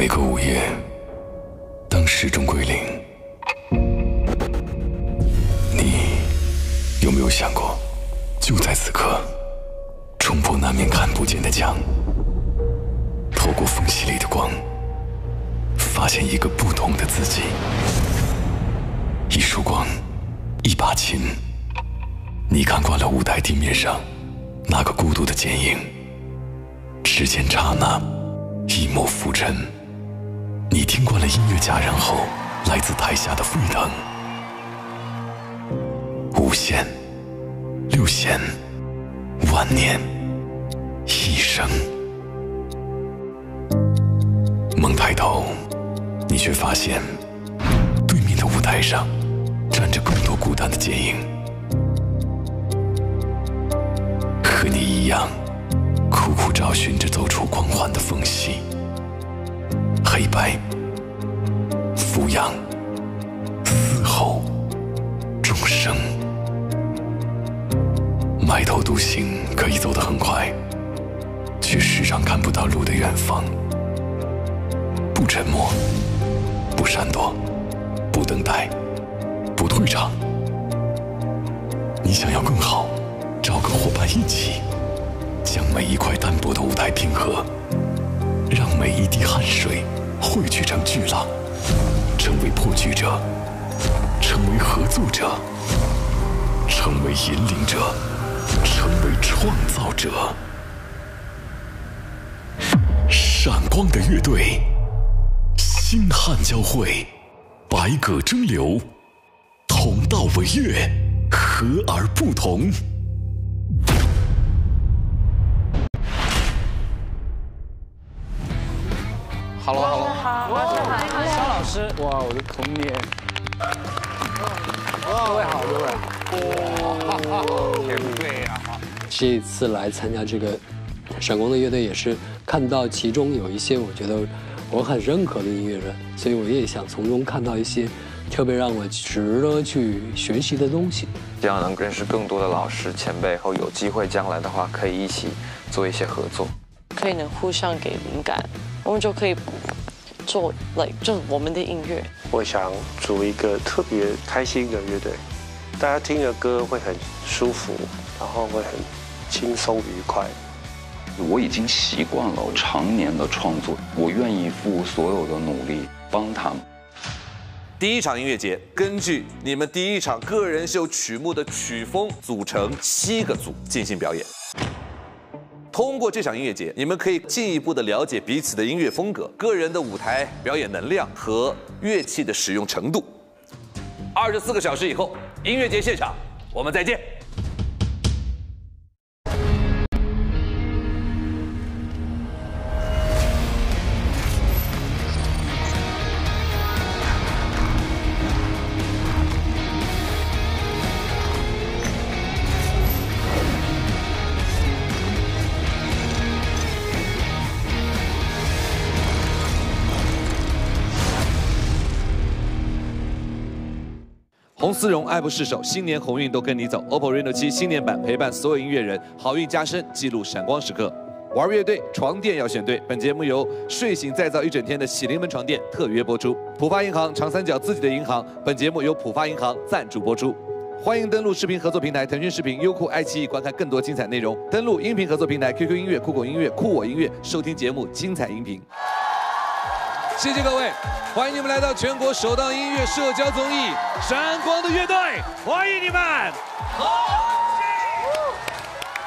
每个午夜，当时钟归零，你有没有想过，就在此刻，冲破那面看不见的墙，透过缝隙里的光，发现一个不同的自己。一束光，一把琴，你看惯了舞台地面上那个孤独的剪影，只见刹那，一抹浮沉。你听惯了音乐戛然后来自台下的沸腾，五弦、六弦、万年、一生。猛抬头，你却发现对面的舞台上站着更多孤单的剪影，和你一样苦苦找寻着走出光环的缝隙。黑白、俯仰、嘶吼、众生，埋头独行可以走得很快，却时常看不到路的远方。不沉默，不闪躲，不等待，不退场。你想要更好，找个伙伴一起，将每一块单薄的舞台拼合，让每一滴汗水汇聚成巨浪，成为破局者，成为合作者，成为引领者，成为创造者。闪光的乐队，星汉交汇，百舸争流，同道为乐，和而不同。Hello， 肖老师，哇，我的童年！各位好，各位，天贵啊！这次来参加这个闪光的乐队，也是看到其中有一些我觉得我很认可的音乐人，所以我也想从中看到一些特别让我值得去学习的东西。希望能认识更多的老师前辈，后有机会将来的话，可以一起做一些合作，可以能互相给灵感。我们就可以做 就是我们的音乐。我想组一个特别开心的乐队，大家听的歌会很舒服，然后会很轻松愉快。我已经习惯了常年的创作，我愿意付所有的努力帮他们。第一场音乐节根据你们第一场个人秀曲目的曲风组成7个组进行表演。通过这场音乐节，你们可以进一步的了解彼此的音乐风格、个人的舞台表演能量和乐器的使用程度。24个小时以后，音乐节现场，我们再见。红丝绒爱不释手，新年鸿运都跟你走。OPPO Reno 7新年版陪伴所有音乐人，好运加深，记录闪光时刻。玩乐队，床垫要选对。本节目由睡醒再造一整天的喜临门床垫特约播出。浦发银行，长三角自己的银行。本节目由浦发银行赞助播出。欢迎登录视频合作平台腾讯视频、优酷、爱奇艺观看更多精彩内容。登录音频合作平台 QQ 音乐、酷狗音乐、酷我音乐，收听节目精彩音频。谢谢各位，欢迎你们来到全国首档音乐社交综艺《闪光的乐队》，欢迎你们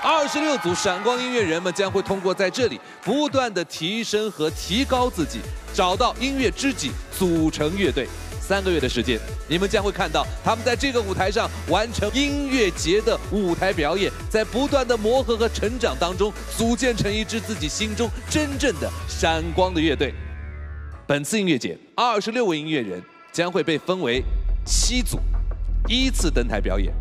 ！26组闪光音乐人们将会通过在这里不断的提升和提高自己，找到音乐知己，组成乐队。3个月的时间，你们将会看到他们在这个舞台上完成音乐节的舞台表演，在不断的磨合和成长当中，组建成一支自己心中真正的闪光的乐队。本次音乐节，26位音乐人将会被分为7组，依次登台表演。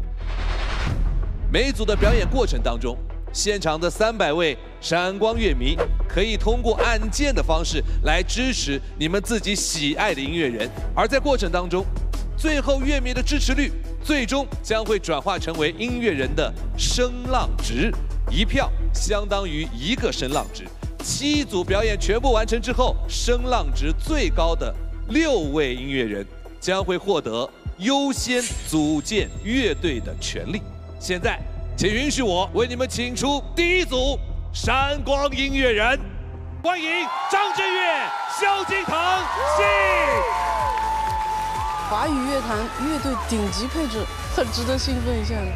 每组的表演过程当中，现场的300位闪光乐迷可以通过按键的方式来支持你们自己喜爱的音乐人，而在过程当中，最后乐迷的支持率最终将会转化成为音乐人的声浪值，1票相当于1个声浪值。7组表演全部完成之后，声浪值最高的6位音乐人将会获得优先组建乐队的权利。现在，请允许我为你们请出第一组闪光音乐人，欢迎张震岳、萧敬腾、信。 华语乐坛乐队顶级配置，很值得兴奋一下的。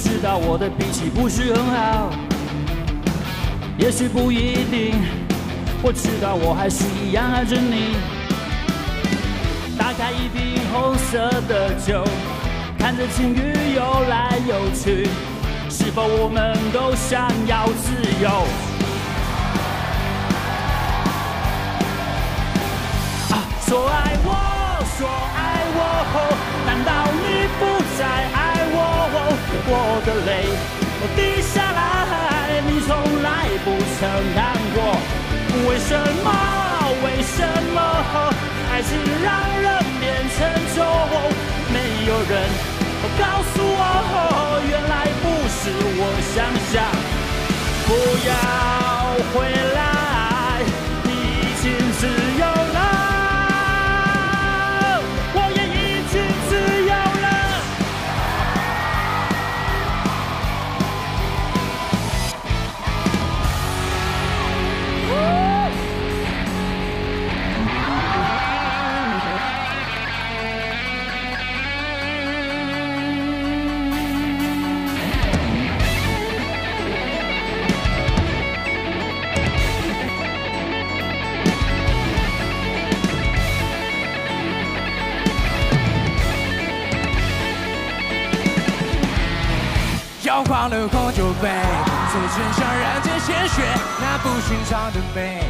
知道我的脾气不是很好，也许不一定。我知道我还是一样爱着你。打开一瓶红色的酒，看着情侣游来游去，是否我们都想要自由？啊，说爱我，说爱我，难道你不再爱我？ 我的泪滴下来，你从来不曾难过。为什么？为什么？爱情让人变沉重。没有人告诉我，原来不是我想象。不要回来，你已经自由了，我也已经自由了。 摇晃了红酒杯，嘴唇上染着鲜血，那不寻常的美，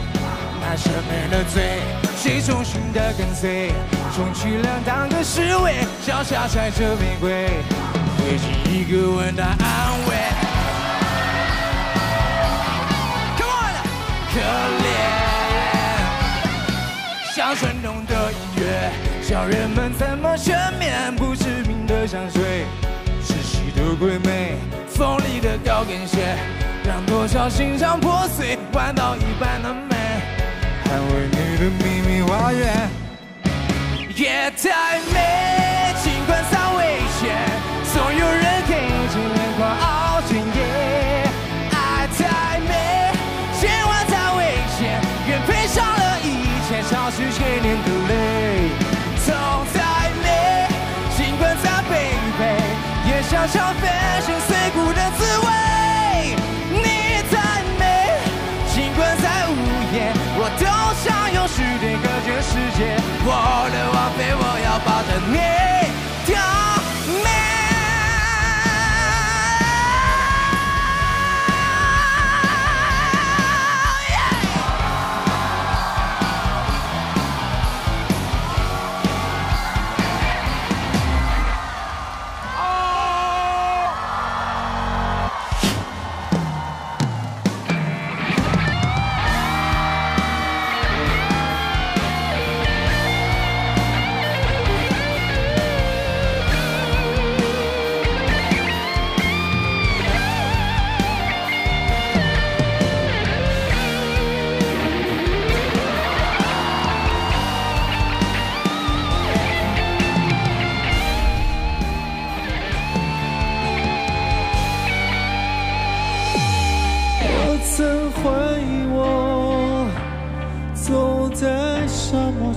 那赦免了罪，谁忠心的跟随，充其量当个侍卫，脚下踩着玫瑰，给出一个吻的安慰。Come on， 可怜，像蠢动的音乐，叫人们怎么全面不知名的香水。 的鬼魅，锋利的高跟鞋，让多少心肠破碎，玩到一半的美，捍卫你的秘密花园。夜太美，尽管遭危险，总有人黑着眼眶熬整夜。爱太美，千万太危险，愿赔上了一切，少许千年的泪。痛太美，尽管再卑微。 也想尝粉身碎骨的滋味。你再美，尽管再无言，我都想用十点隔绝世界。我的王妃，我要抱着你的美。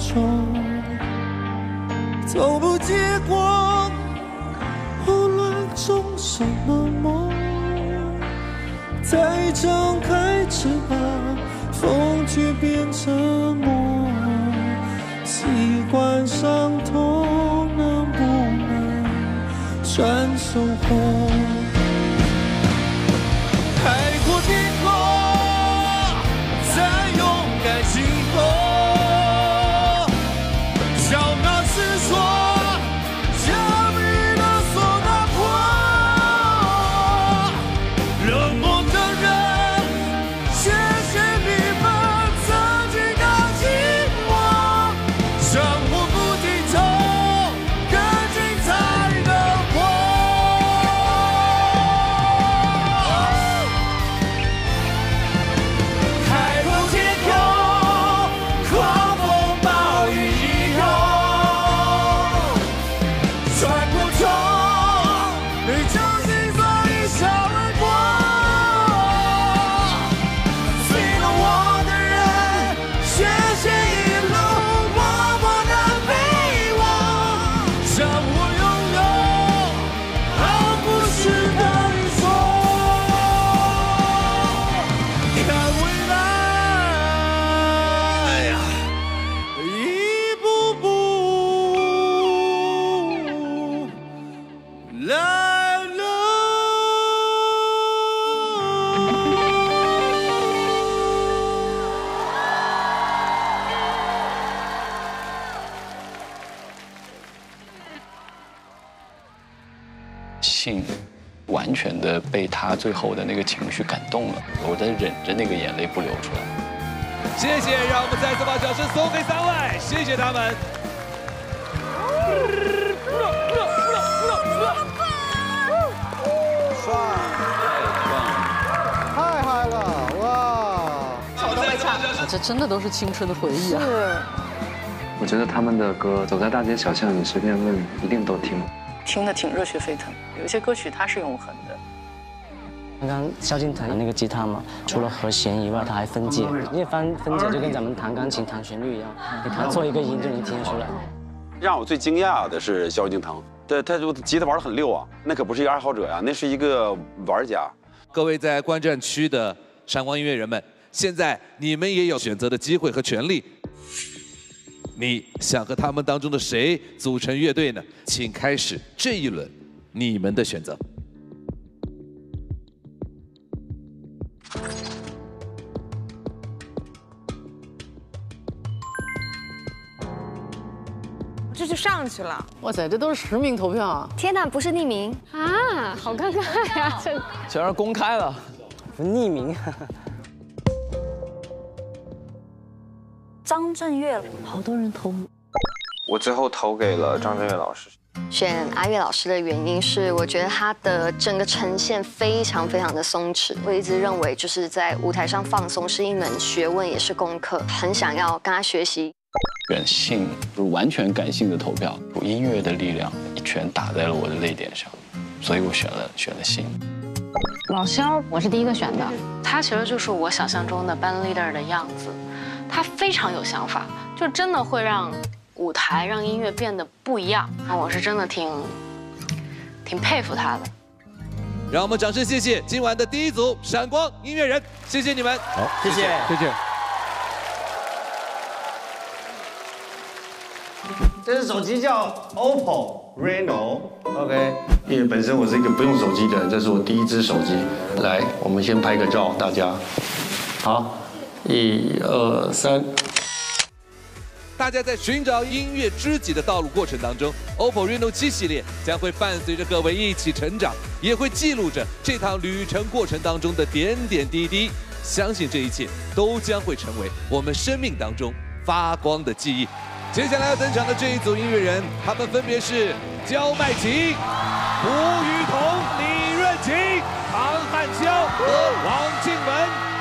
窗，从不结果。无论种什么梦，才张开翅膀，风却变沉默。习惯伤痛，能不能算收获？ 性完全的被他最后的那个情绪感动了，我在忍着那个眼泪不流出来。谢谢，让我们再次把掌声送给三位，谢谢他们。爽，太嗨了，哇！我都会唱，这真的都是青春的回忆啊。是。我觉得他们的歌，走在大街小巷，你随便问，一定都听。 听得挺热血沸腾，有一些歌曲它是永恒的。刚刚萧敬腾那个吉他嘛，除了和弦以外，它还分解。因为分解就跟咱们弹钢琴弹旋律一样，你弹错一个音就能听得出来。让我最惊讶的是萧敬腾，他就吉他玩得很溜啊，那可不是一个爱好者呀、啊，那是一个玩家。各位在观战区的闪光音乐人们，现在你们也有选择的机会和权利。 你想和他们当中的谁组成乐队呢？请开始这一轮你们的选择。这就上去了！哇塞，这都是实名投票啊！天哪，不是匿名啊，好尴尬呀！这全是公开了，不匿名。张震岳，好多人投，我最后投给了张震岳老师。选阿岳老师的原因是，我觉得他的整个呈现非常的松弛。我一直认为，就是在舞台上放松是一门学问，也是功课，很想要跟他学习。选性，就是完全感性的投票，音乐的力量一拳打在了我的泪点上，所以我选了性。老萧，我是第一个选的，他其实就是我想象中的班 leader 的样子。 他非常有想法，就真的会让舞台、让音乐变得不一样。我是真的挺佩服他的。让我们掌声谢谢今晚的第一组闪光音乐人，谢谢你们。好，谢谢，谢谢。这只手机叫 OPPO Reno，OK。因为本身我是一个不用手机的人，这是我第一只手机。来，我们先拍个照，大家。好。 1、2、3。大家在寻找音乐知己的道路过程当中 ，OPPO Reno 7系列将会伴随着各位一起成长，也会记录着这趟旅程过程当中的点点滴滴。相信这一切都将会成为我们生命当中发光的记忆。接下来要登场的这一组音乐人，他们分别是焦迈奇、吴雨桐、李润奇、唐汉霄和王靖雯。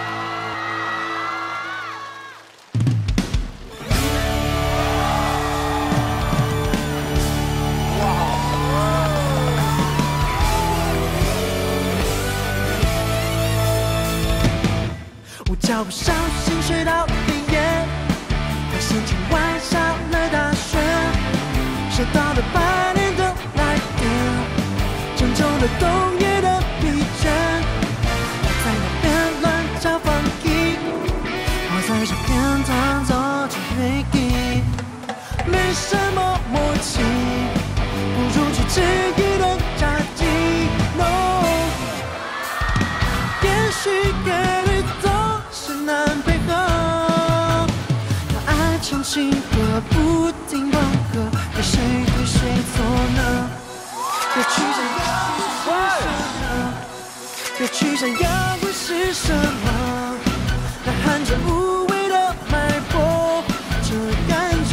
脚步小心睡到黑夜，把心情玩笑。学到的本领都来电，沉重的冬夜的疲倦，在那边乱找放逸，我在这边弹奏着回忆，没什么默契，不如去吃一顿炸鸡。No， 也许规律总是难配合，把爱唱情歌不停忘歌，对谁对谁错呢？别去想要会是什么，别去想要会是什么，呐喊着无谓的脉搏，这感觉。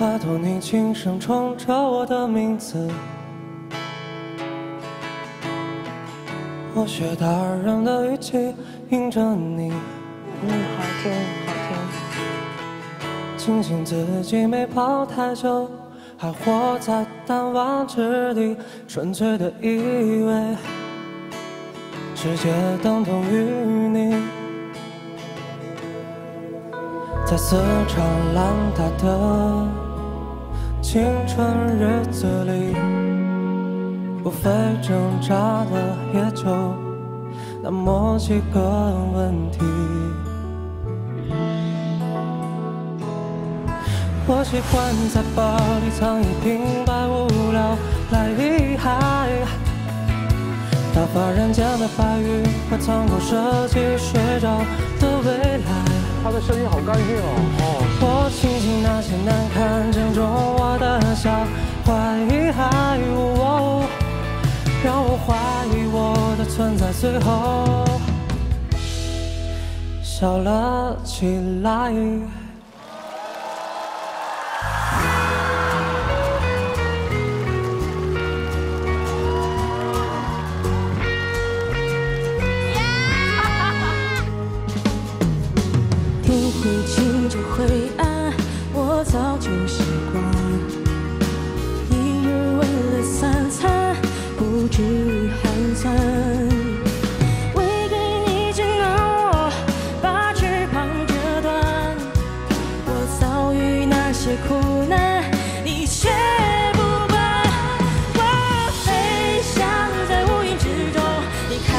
拜托你轻声唱着我的名字，我学大人的语气迎着你。好听，好听。庆幸自己没跑太久，还活在弹丸之地，纯粹的以为世界等同于你。 在四场浪打的青春日子里，无非挣扎的也就那么几个问题。我喜欢在包里藏一瓶白无聊来厉害，打发人间的白云和仓库设计睡着的未来。 他的声音好干净哦！我庆幸那些难堪正中我的小怀疑，让我怀疑我的存在，最后笑了起来。灰暗，我早就习惯。一日为了三餐，不至于寒酸。为给你情让我把翅膀折断。我遭遇那些苦难，你却不管。我飞翔在乌云之中，你看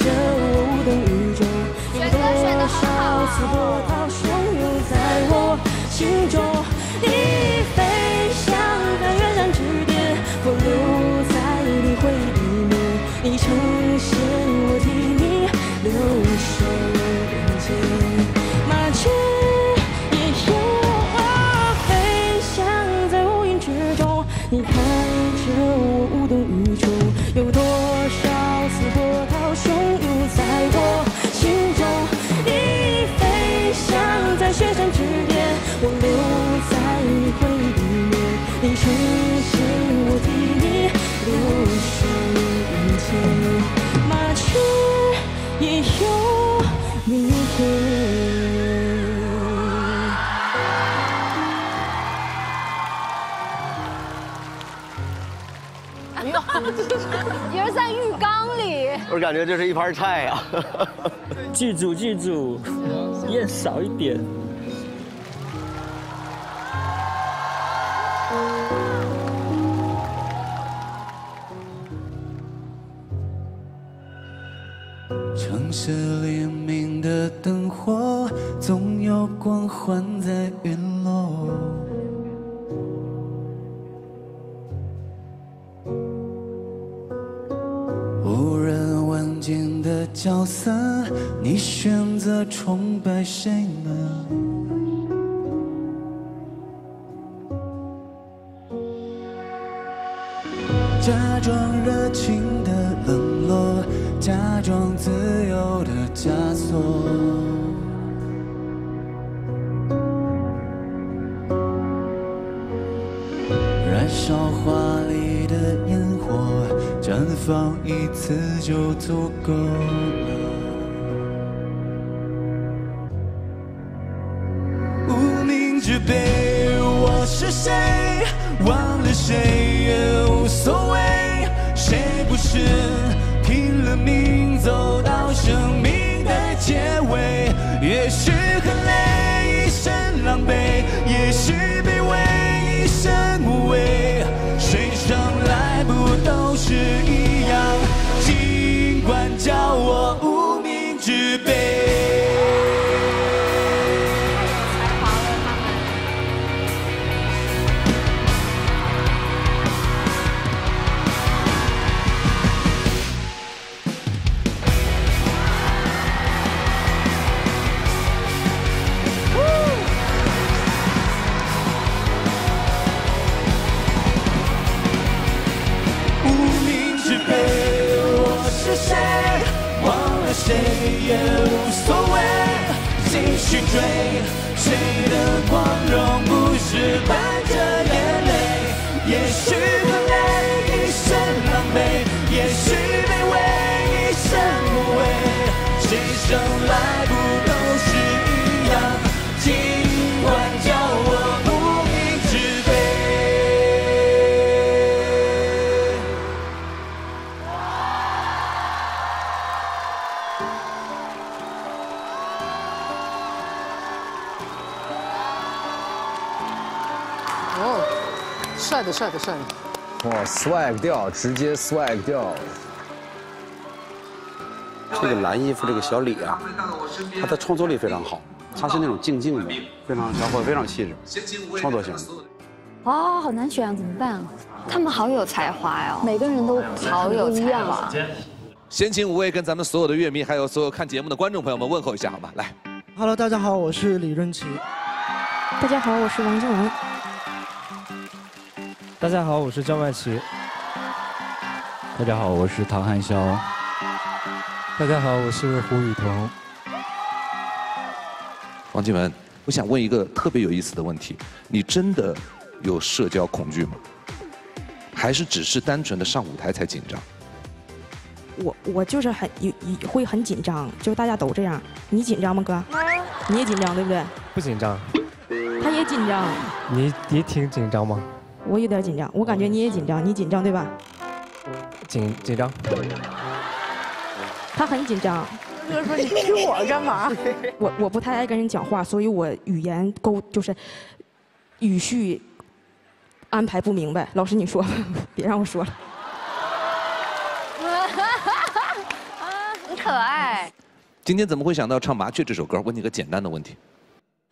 着我无动于衷。有多少次波涛汹涌？ 心中，你飞翔在月亮之巅，我留在你回忆里面。你呈现，我替你留守人间。麻雀也有花，飞翔在乌云之中。你看着我无动于衷，有多少次波涛汹涌在我心中？你飞翔在雪山之巅。 我留在你回忆里面，你呈现我替你留守人间。麻雀也有明天。也是在浴缸里。我感觉这是一盘菜啊！剧组，剧组，盐少一点。 城市黎明的灯火，总有光环在陨落。无人。角色，你选择崇拜谁呢？假装热情的冷落，假装自由的枷锁。燃烧华丽的烟火，绽放一次就足够了。 只被我是谁，忘了谁也无所谓。谁不是拼了命走到生命的结尾？也许很累，一身狼狈；也许卑微，一生无畏。水上来不都是一样？尽管叫我无名之辈。 谁也无所谓，继续追。谁的光荣不是伴着眼泪？也许很累，一身狼狈；也许卑微，一生无畏。谁生来不都是一样？尽管叫我无名之辈。 哦，帅的帅的帅的！哇 ，swag 掉，直接 swag 掉。这个蓝衣服这个小李啊，他的创作力非常好，他是那种静静的，非常小伙，非常气质，创作型。哦，好难选，怎么办啊？他们好有才华呀、哦，每个人都好有才华。闲情无味，跟咱们所有的乐迷还有所有看节目的观众朋友们问候一下，好吗？来 ，Hello， 大家好，我是李润奇。大家好，我是王靖雯。 大家好，我是张曼琪。大家好，我是唐汉霄。大家好，我是胡雨桐。王靖雯，我想问一个特别有意思的问题：你真的有社交恐惧吗？还是只是单纯的上舞台才紧张？我就是会很紧张，就是大家都这样。你紧张吗，哥？你也紧张对不对？不紧张。他也紧张。你挺紧张吗？ 我有点紧张，我感觉你也紧张，你紧张对吧？紧张。他很紧张。就是说你听我干嘛？我不太爱跟人讲话，所以我语言就是语序安排不明白。老师你说吧，别让我说了。很可爱。今天怎么会想到唱《麻雀》这首歌？问你个简单的问题。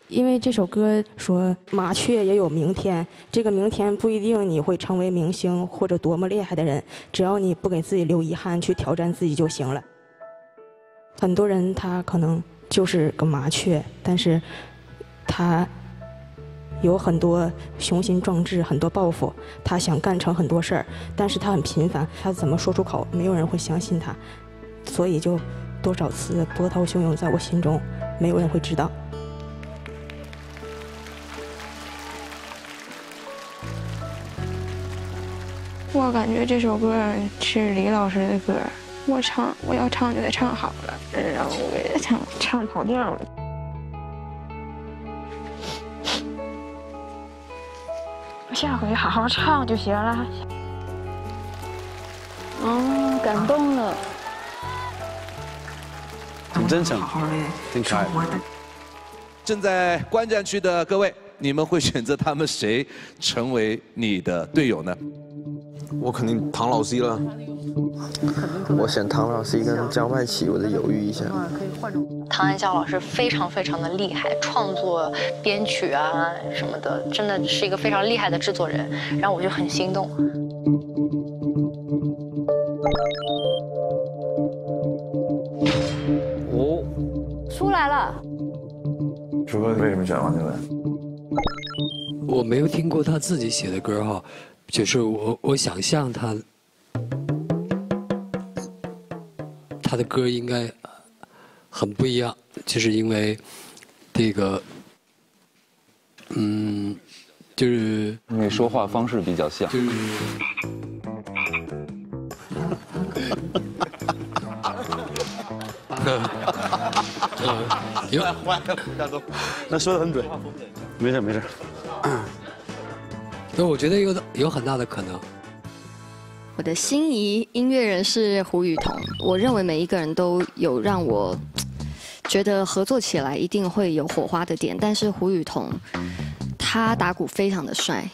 因为这首歌说麻雀也有明天，这个明天不一定你会成为明星或者多么厉害的人，只要你不给自己留遗憾，去挑战自己就行了。很多人他可能就是个麻雀，但是他有很多雄心壮志，很多抱负，他想干成很多事儿，但是他很平凡，他怎么说出口，没有人会相信他，所以就多少次波涛汹涌在我心中，没有人会知道。 我感觉这首歌是李老师的歌，我要唱就得唱好了，然后我给他唱跑调了。我下回好好唱就行了。哦，感动了。挺真诚，挺可爱。正在观战区的各位，你们会选择他们谁成为你的队友呢？ 我肯定唐老 C 了，我选唐老 C 跟张曼琪，我再犹豫一下。唐汉霄老师非常非常的厉害，创作、编曲啊什么的，真的是一个非常厉害的制作人，然后我就很心动。来了。楚歌为什么选王靖雯？我没有听过他自己写的歌哈，就是我想象他的歌应该很不一样，就是因为这个，就是你说话方式比较像。就是 行，那说的很准，没事没事。那我觉得有很大的可能。我的心仪音乐人是胡雨桐，我认为每一个人都有让我觉得合作起来一定会有火花的点，但是胡雨桐他打鼓非常的帅，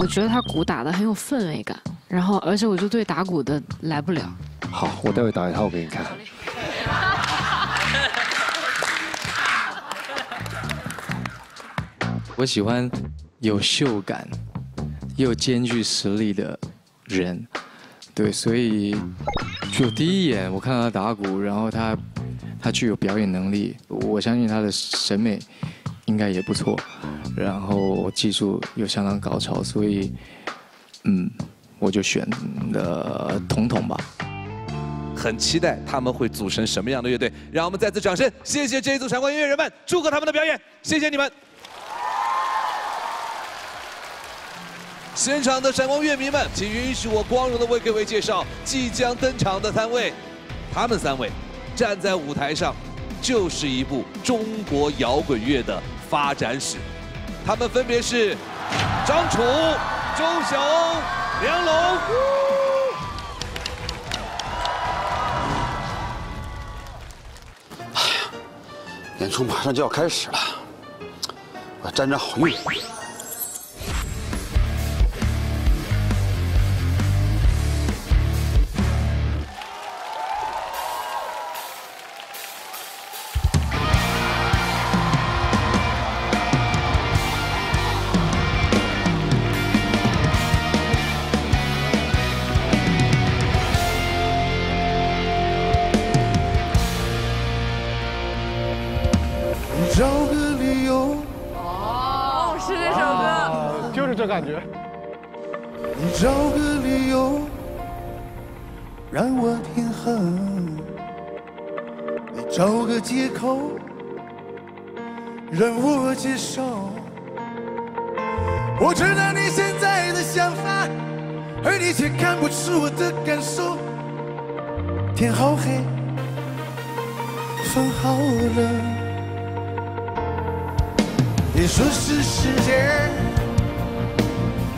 我觉得他鼓打得很有氛围感，然后而且我就对打鼓的来不了。好，我待会打一套给你看。 我喜欢有秀感又兼具实力的人，对，所以就第一眼我看到他打鼓，然后他具有表演能力，我相信他的审美应该也不错，然后技术又相当高超，所以我就选了彤彤吧。 很期待他们会组成什么样的乐队，让我们再次掌声，谢谢这一组闪光音乐人们，祝贺他们的表演，谢谢你们！现场的闪光乐迷们，请允许我光荣的为各位介绍即将登场的三位，他们三位站在舞台上，就是一部中国摇滚乐的发展史，他们分别是张楚、周晓鸥、梁龙。 演出马上就要开始了，我沾沾好运。感觉，你找个理由让我天恨，你找个借口让我接受。我知道你现在的想法，而你却看不出我的感受。天好黑，风好冷，你说是时间。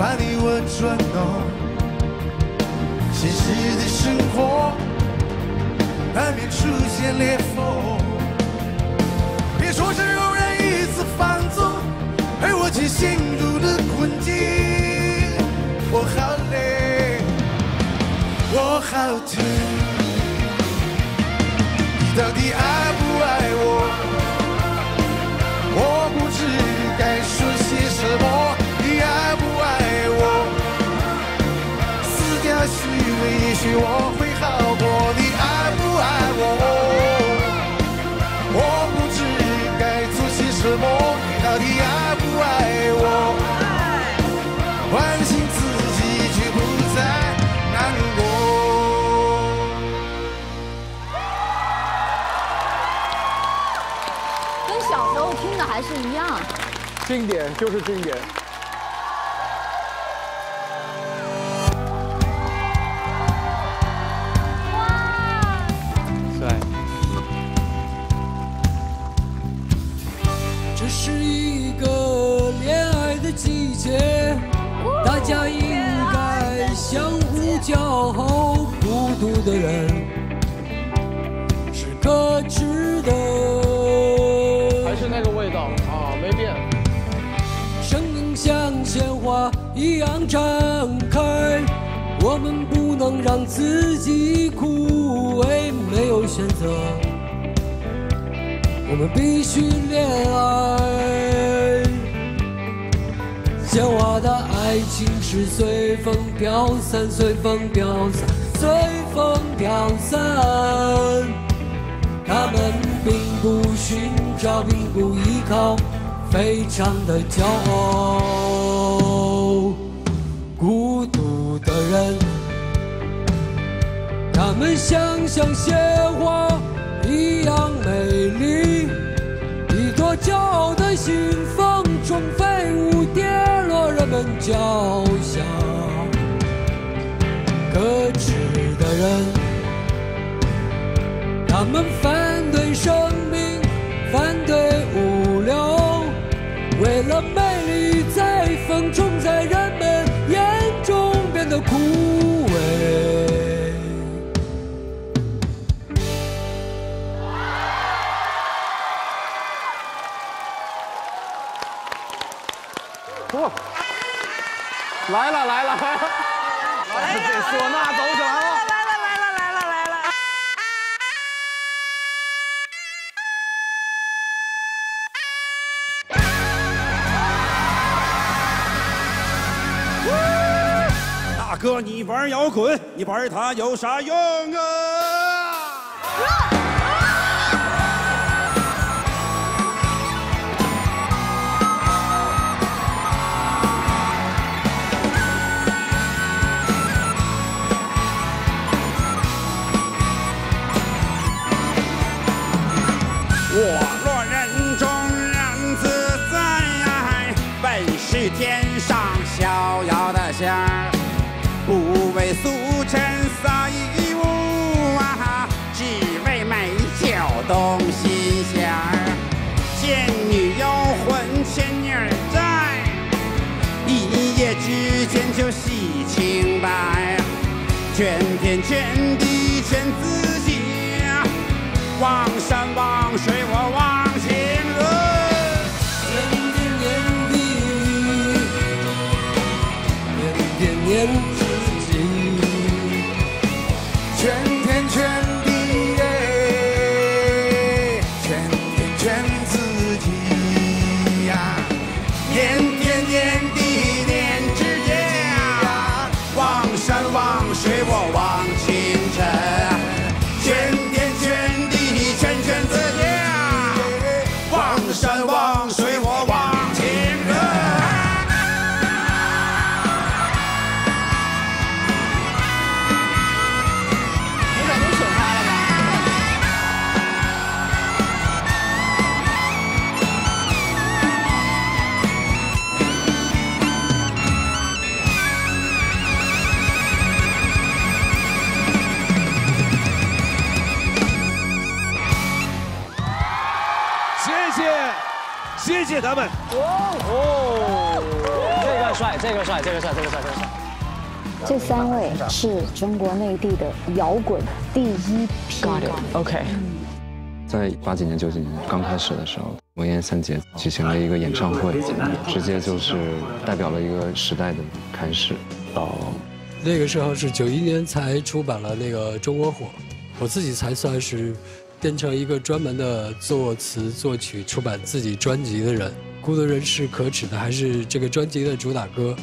把你我转动，现实的生活难免出现裂缝。别说是偶然一次放纵，而我却陷入了困境。我好累，我好疼，你到底爱不爱我？我不知该说些什么，你爱不爱？ 虚伪，也许我会好过。你爱不爱我？我不知该做些什么。你到底爱不爱我？唤醒自己，却不再难过。跟小时候听的还是一样。经典就是经典。 季节，大家应该相互叫好。孤独的人是可耻的，还是那个味道啊，没变。生命像鲜花一样绽开，我们不能让自己枯萎。没有选择，我们必须恋爱。 鲜花的爱情是随风飘散，随风飘散，随风飘散。他们并不寻找，并不依靠，非常的骄傲。孤独的人，他们像鲜花一样美丽，一朵骄傲的信奉中飞舞，跌落人们脚下。可耻的人。 他们反对生命，反对无聊，为了美丽，在风中，在人们眼中变得枯萎。哇！来了来了来了！来了，这唢呐走起来了。 哥，你玩摇滚，你玩它有啥用啊？我若人中人自在，本是天上逍遥的仙。 不为俗尘所以物啊，只为美酒动心弦。倩女幽魂，倩女儿在，一夜之间就洗清白。全天全地全自己，忘山忘水我忘情了。 年自己，全天全地，全天全自己呀，年天年地年之间呀，望山望水我望清晨，全天全地全全自己呀，望山望水我望。 谢谢他们。哦，这个帅，这个帅，这个帅，这个帅，这个帅。这三位是中国内地的摇滚第一批。OK。在80年、90年刚开始的时候，魔岩三杰举行了一个演唱会，直接就是代表了一个时代的开始。到那个时候是91年才出版了那个《中国火》，我自己才算是。 变成一个专门的作词作曲、出版自己专辑的人，《孤独人是可耻的》还是这个专辑的主打歌，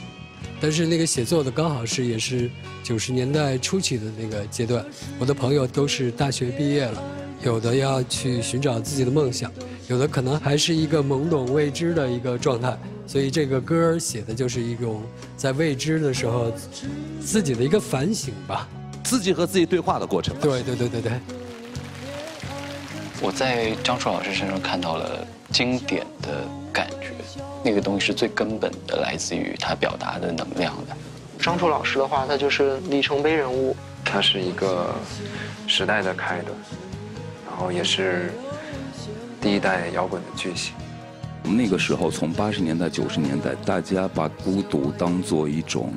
但是那个写作的刚好是也是90年代初期的那个阶段。我的朋友都是大学毕业了，有的要去寻找自己的梦想，有的可能还是一个懵懂未知的一个状态。所以这个歌写的就是一种在未知的时候自己的一个反省吧，自己和自己对话的过程。对。 我在张楚老师身上看到了经典的感觉，那个东西是最根本的，来自于他表达的能量的。张楚老师的话，他就是里程碑人物，他是一个时代的开端，然后也是第一代摇滚的巨星。那个时候，从80年代、90年代，大家把孤独当做一种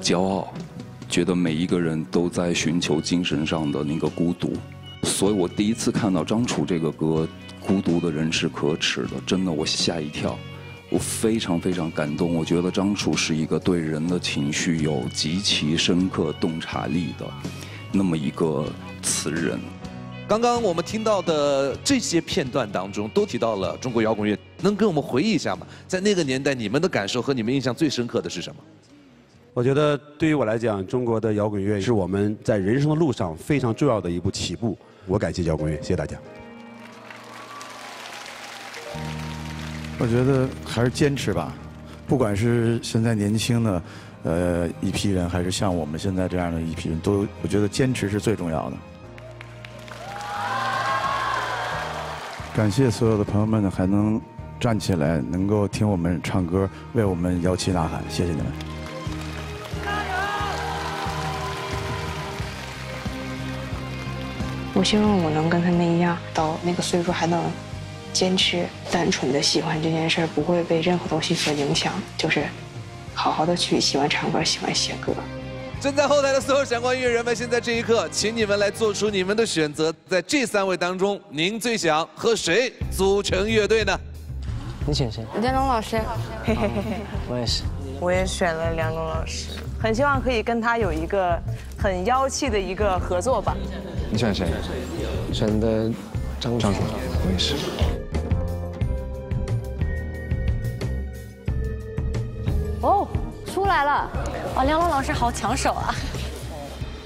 骄傲，觉得每一个人都在寻求精神上的那个孤独。 所以我第一次看到张楚这个歌《孤独的人是可耻的》，真的我吓一跳，我非常感动。我觉得张楚是一个对人的情绪有极其深刻洞察力的那么一个词人。刚刚我们听到的这些片段当中，都提到了中国摇滚乐，能给我们回忆一下吗？在那个年代，你们的感受和你们印象最深刻的是什么？我觉得对于我来讲，中国的摇滚乐是我们在人生的路上非常重要的一步起步。我感谢摇滚乐，谢谢大家。我觉得还是坚持吧，不管是现在年轻的一批人，还是像我们现在这样的一批人，都我觉得坚持是最重要的。感谢所有的朋友们还能站起来，能够听我们唱歌，为我们摇旗呐喊，谢谢你们。 我希望我能跟他们一样，到那个岁数还能坚持单纯的喜欢这件事，不会被任何东西所影响，就是好好的去喜欢唱歌，喜欢写歌。站在后台的所有闪光音乐人们，现在这一刻，请你们来做出你们的选择。在这三位当中，您最想和谁组成乐队呢？你选谁？梁龙老师。嘿嘿嘿嘿。我也是。我也选了梁龙老师，很希望可以跟他有一个很妖气的一个合作吧。 你选谁？选的张楚，我也是。哦，出来了！哇，梁龙老师好抢手啊！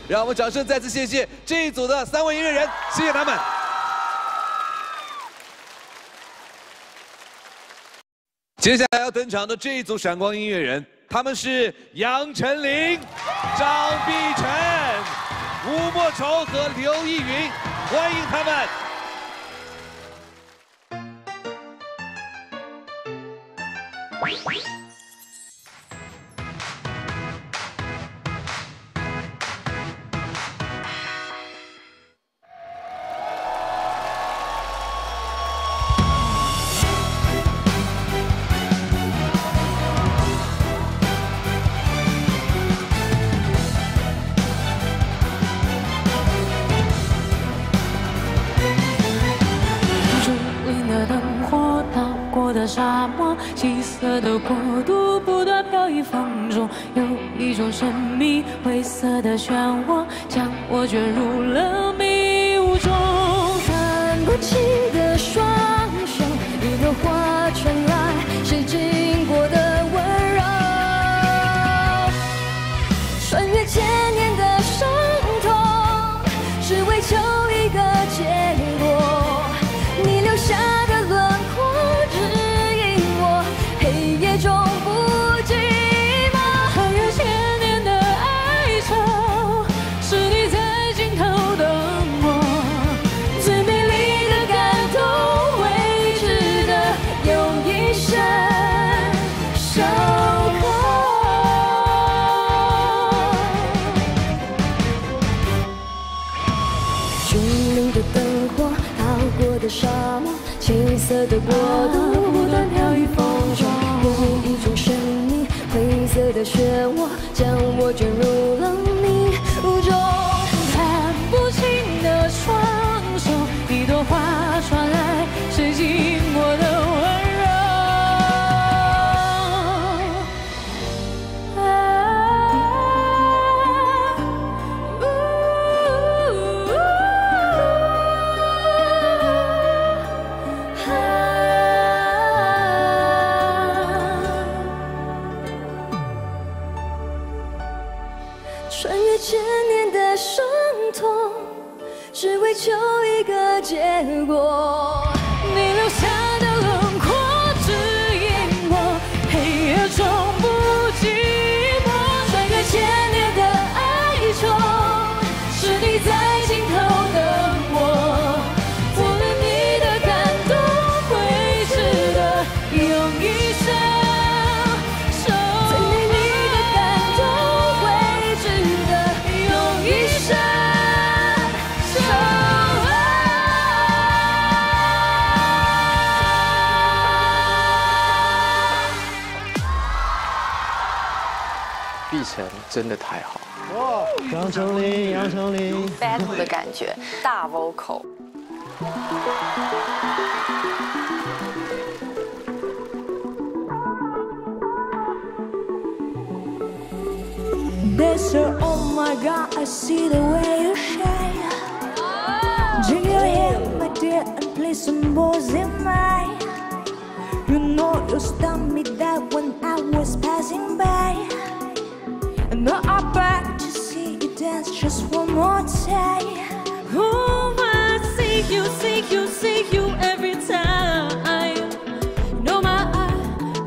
让我们掌声再次谢谢这一组的三位音乐人，谢谢他们。接下来要登场的这一组闪光音乐人，他们是杨丞琳、张碧晨。 吴莫愁和刘逸云，欢迎他们。沙漠，七色的国度不断飘逸风中，有一种神秘灰色的漩涡，将我卷入了迷雾中。看不清的双手，一朵花传来谁经过的温柔，穿越千年的伤痛，只为求一个结果。你留下的轮廓。 终不寂寞，穿越千年的哀愁，是你在尽头等我。最美丽的感动，会值得用一生守候。矗立的灯火，踏过的沙漠，青色的国度，不断飘于风中。 一种神秘灰色的漩涡，将我卷入了迷雾中。看不清的双手，一朵花传来谁经过的温柔。只为求一个结果，你留下的轮廓指引我，黑夜中不寂寞，穿越千年的哀愁，是你在尽头等我，我对你的感动会值得用一生守候，对你的感动会值得用一生。 真的太好了！杨丞琳 battle 的感觉，大 vocal。Dancer, oh my God, I see the way you shine. Bring your hand, my dear, and place some balls in mine. You know you stopped me there when I was passing by. and now I'm back to see you dance just one more time. Oh, I see you, see you, see you every time. No, my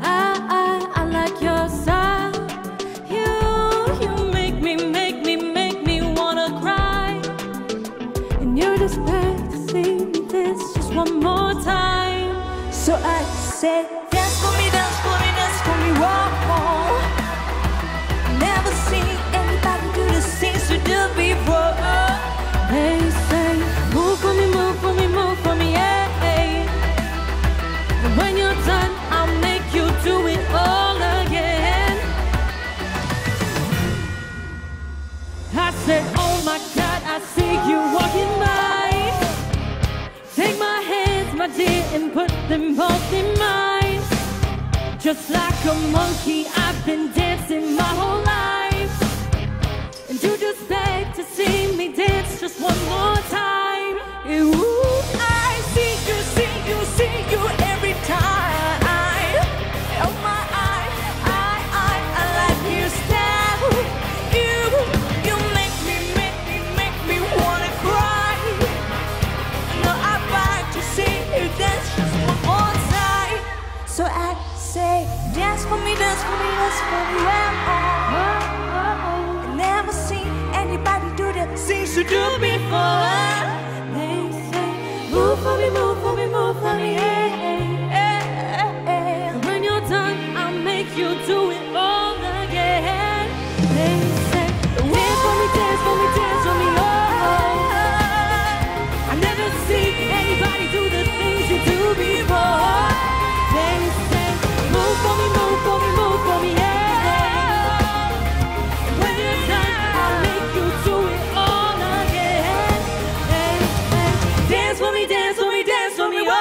I like your style. You make me wanna cry. And you're just back to see me dance just one more time. So I said, dance for me, dance for me, dance for me one more. Never seen anybody do the things we do before. They say, move for me, move for me, move for me, yeah, yeah. And when you're done, I'll make you do it all again. I said, oh my God, I see you walking by. Take my hands, my dear, and put them both in mine. Just like a monkey, I've been dancing my whole life. And you just beg to see me dance just one more time. Ooh, I see you, see you, see you every time. Oh my, I like your style. You make me wanna cry. No, I'd like to see you dance just one more time. So I say, dance for me, dance for me, dance for me, yeah, oh. I never seen anybody do the things you do before. They say, move for me, move for me, move for me, yeah, yeah, yeah. When you're done, I'll make you do it all again. They say, dance for me, dance for me, dance for me, oh. I never seen anybody do the things you do before. They say, move for me, move for me, move for me, yeah. And when you're done, I'll make you do it all again. And dance for me, dance for me, dance for me, oh, oh.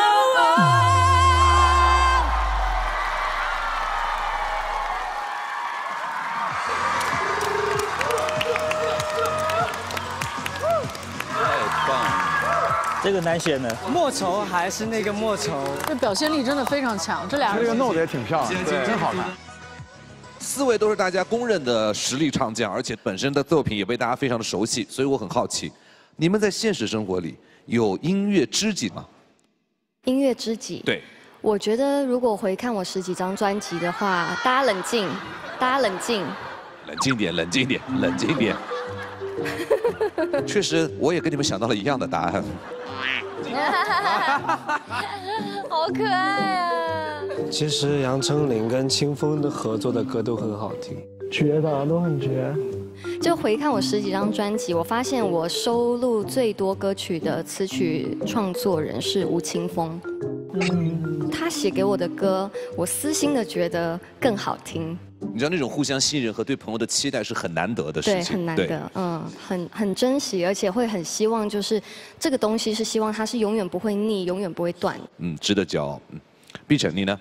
这个难选的，莫愁还是那个莫愁，这表现力真的非常强。这俩人这个弄得也挺漂亮，真好看。四位都是大家公认的实力唱将，而且本身的作品也被大家非常的熟悉，所以我很好奇，你们在现实生活里有音乐知己吗？音乐知己，对，我觉得如果回看我十几张专辑的话，大家冷静，大家冷静，冷静点，冷静点，冷静点。确实，我也跟你们想到了一样的答案。好可爱啊！其实杨丞琳跟清风的合作的歌都很好听，绝吧，都很绝。就回看我十几张专辑，我发现我收录最多歌曲的词曲创作人是吴青峰。嗯，他写给我的歌，我私心的觉得更好听。 你知道那种互相信任和对朋友的期待是很难得的事情，对，很难得，嗯，很珍惜，而且会很希望，就是这个东西是希望它是永远不会腻，永远不会断。嗯，值得骄傲。嗯，碧晨你呢？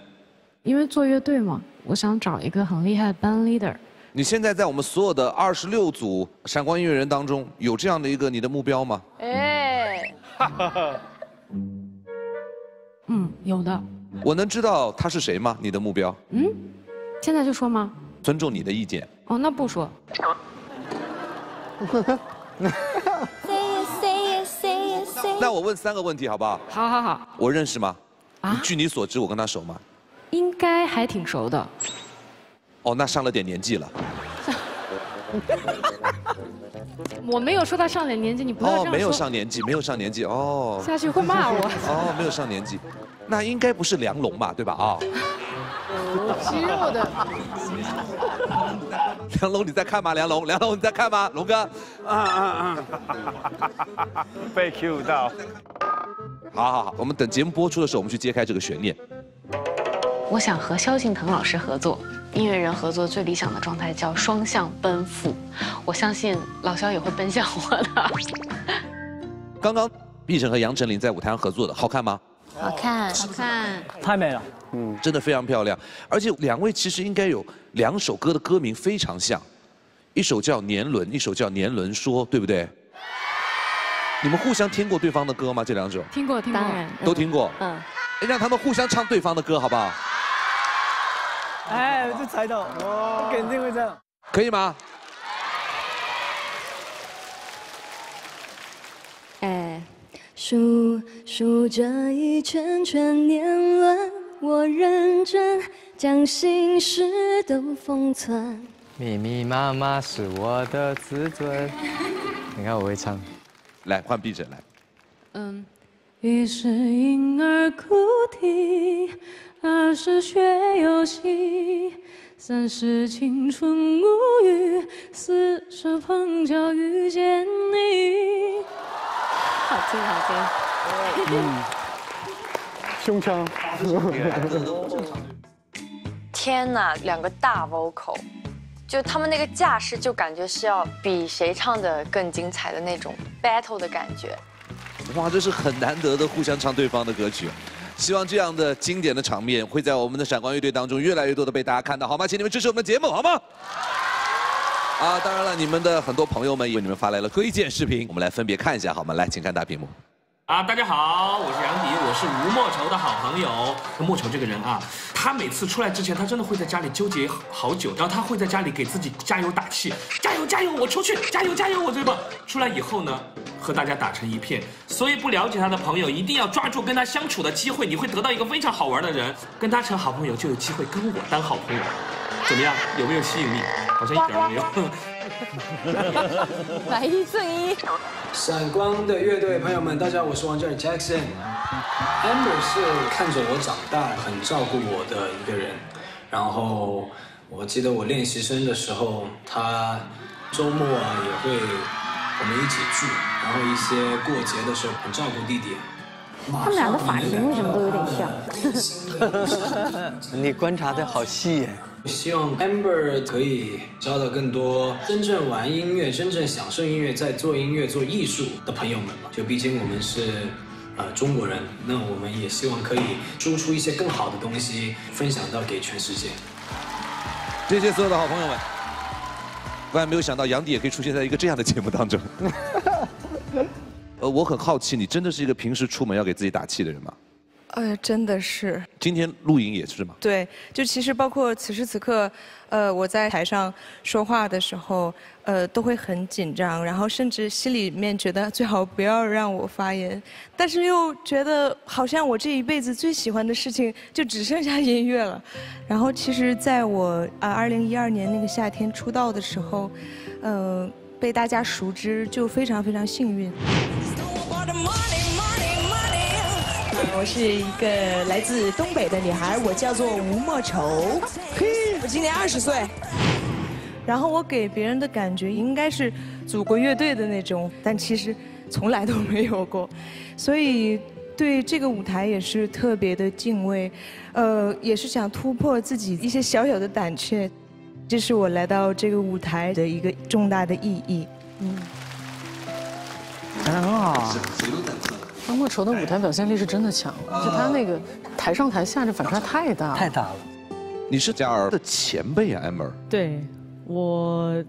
因为做乐队嘛，我想找一个很厉害的 band leader。你现在在我们所有的26组闪光音乐人当中，有这样的一个你的目标吗？哎，嗯，有的。我能知道他是谁吗？你的目标？嗯。 现在就说吗？尊重你的意见。哦，那不说。那我问3个问题好不好？好好好。我认识吗？啊？据你所知，我跟他熟吗？应该还挺熟的。哦，那上了点年纪了。我没有说他上了点年纪，你不要这样说。哦，没有上年纪，没有上年纪哦。下去会骂我。哦，没有上年纪，那应该不是梁龙吧？对吧？啊。 肌肉的，梁龙你在看吗？梁龙，梁龙你在看吗？龙哥，被 Q 到。好好好，我们等节目播出的时候，我们去揭开这个悬念。我想和萧敬腾老师合作，音乐人合作最理想的状态叫双向奔赴，我相信老萧也会奔向我的。刚刚碧晨和杨丞琳在舞台上合作的，好看吗？ 好看，好看，太美了，嗯，真的非常漂亮。而且2位其实应该有2首歌的歌名非常像，一首叫《年轮》，一首叫《年轮说》，对不对？你们互相听过对方的歌吗？这2首？听过，听过，当然都听过。嗯，让他们互相唱对方的歌，好不好？哎，这猜到，我肯定会这样，可以吗？数着一圈圈年轮，我认真将心事都封存。密密麻麻是我的自尊。你看我会唱，来换 B 者来。嗯，一是婴儿哭啼，二是学游戏。 三是青春无语，四是碰巧遇见你。好听，好听。嗯，胸腔。天哪，两个大 vocal， 就他们那个架势，就感觉是要比谁唱的更精彩的那种 battle 的感觉。哇，这是很难得的互相唱对方的歌曲。 希望这样的经典的场面会在我们的闪光乐队当中越来越多的被大家看到，好吗？请你们支持我们的节目，好吗？啊，当然了，你们的很多朋友们也为你们发来了推荐视频，我们来分别看一下，好吗？来，请看大屏幕。啊，大家好，我是杨迪，我是吴莫愁的好朋友。莫愁这个人啊，他每次出来之前，他真的会在家里纠结好久，然后他会在家里给自己加油打气，加油加油，我出去，加油加油，我最棒。出来以后呢？ 和大家打成一片，所以不了解他的朋友一定要抓住跟他相处的机会，你会得到一个非常好玩的人，跟他成好朋友就有机会跟我当好朋友，怎么样？有没有吸引力？好像一点都没有。买一赠一。闪光的乐队朋友们，大家好，我是王嘉尔 Jackson。Amber 是看着我长大，很照顾我的一个人。然后我记得我练习生的时候，他周末啊也会。 我们一起聚，然后一些过节的时候很照顾弟弟。他们俩的发型为什么都有点像？你观察的好细耶！希望 Amber 可以交到更多真正玩音乐、真正享受音乐、在做音乐、做艺术的朋友们吧。就毕竟我们是中国人，那我们也希望可以输出一些更好的东西，分享到给全世界。谢谢所有的好朋友们。 万万没有想到，杨迪也可以出现在一个这样的节目当中。我很好奇，你真的是一个平时出门要给自己打气的人吗？真的是。今天录影也是吗？对，就其实包括此时此刻，我在台上说话的时候，都会很紧张，然后甚至心里面觉得最好不要让我发言，但是又觉得好像我这一辈子最喜欢的事情就只剩下音乐了。然后其实在我2012年那个夏天出道的时候，被大家熟知就非常非常幸运。 我是一个来自东北的女孩，我叫做吴莫愁，嘿，我今年20岁。然后我给别人的感觉应该是祖国乐队的那种，但其实从来都没有过，所以对这个舞台也是特别的敬畏，也是想突破自己一些小小的胆怯，这是我来到这个舞台的一个重大的意义。嗯，很好。 莫愁的舞台表现力是真的强，就他那个台上台下这反差太大了，太大了。你是嘉儿的前辈啊 ，Amber。对，我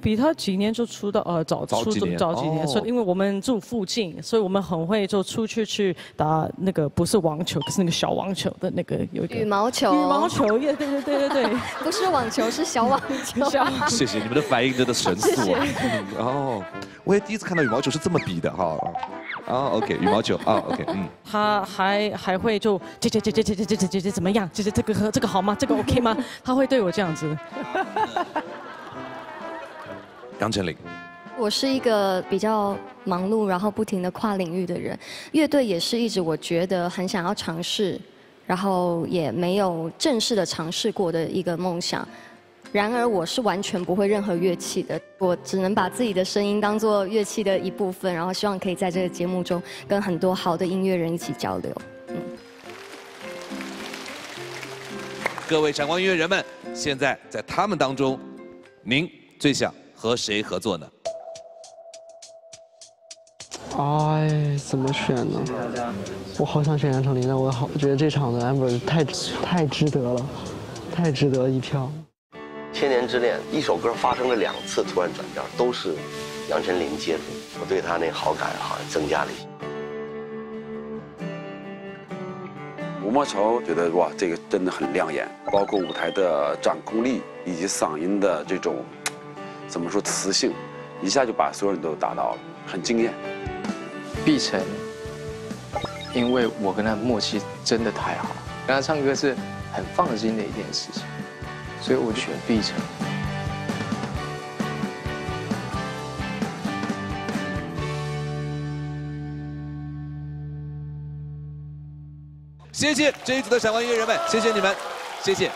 比他几年就出道，早几年，所以因为我们住附近，所以我们很会就出去打那个不是网球，可是那个小网球的那个有一个羽毛球，羽毛球也对对对对对，不是网球是小网球。谢谢你们的反应真的神速啊！哦，我也第一次看到羽毛球是这么比的哈。 啊 ，OK， 羽毛球啊 ，OK， 嗯，他还会就姐姐怎么样？姐姐这个好吗？这个 OK 吗？他会对我这样子。杨丞琳，我是一个比较忙碌，然后不停的跨领域的人。乐队也是一直我觉得很想要尝试，然后也没有正式的尝试过的一个梦想。 然而我是完全不会任何乐器的，我只能把自己的声音当做乐器的一部分，然后希望可以在这个节目中跟很多好的音乐人一起交流。嗯，各位闪光音乐人们，现在在他们当中，您最想和谁合作呢？哎，怎么选呢？我好想选杨丞琳的，我觉得这场的 Amber 太值得了，太值得一票。 千年之恋，一首歌发生了2次突然转调，都是杨丞琳接的。我对她那好感好像增加了一些。吴莫愁觉得哇，这个真的很亮眼，包括舞台的掌控力以及嗓音的这种怎么说磁性，一下就把所有人都打到了，很惊艳。碧晨，因为我跟他默契真的太好，跟他唱歌是很放心的一件事情，所以我就选必成。谢谢这一组的闪光音乐人们，谢谢你们，谢谢。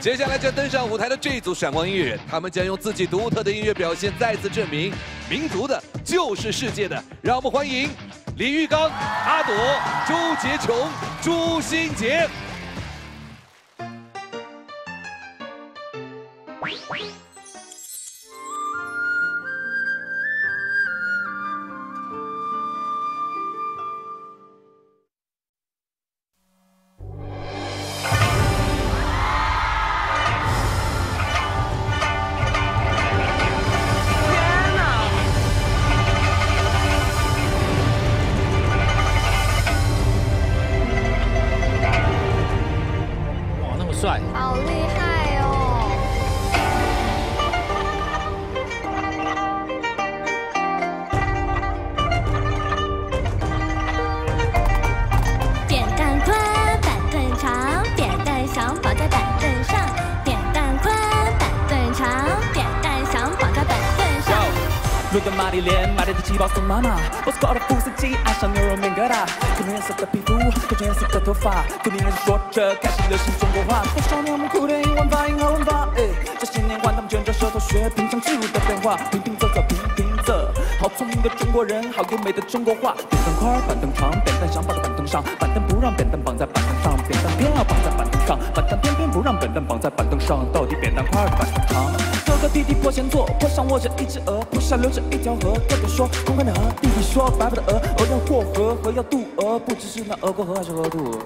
接下来将登上舞台的这一组闪光音乐人，他们将用自己独特的音乐表现，再次证明民族的就是世界的。让我们欢迎李玉刚、阿朵、周洁琼、朱新杰。多年人说着开始流行中国话，多少年我们苦练英文发音和文法。这些年换他们卷着舌头学平常事物的变化，平平仄仄平平仄。好聪明的中国人，好优美的中国话。扁担宽，板凳长，扁担想绑在板凳上，板凳不让扁担绑在板凳上，扁担偏要绑在板凳上，板凳偏偏不让扁担绑在板凳上。到底扁担宽，板凳长？哥哥弟弟坡前坐，坡上卧着一只鹅，坡下流着一条河。哥哥说公开的河，弟弟说白白的鹅。鹅要过河，河要渡鹅，不知是那鹅过河还是河渡鹅。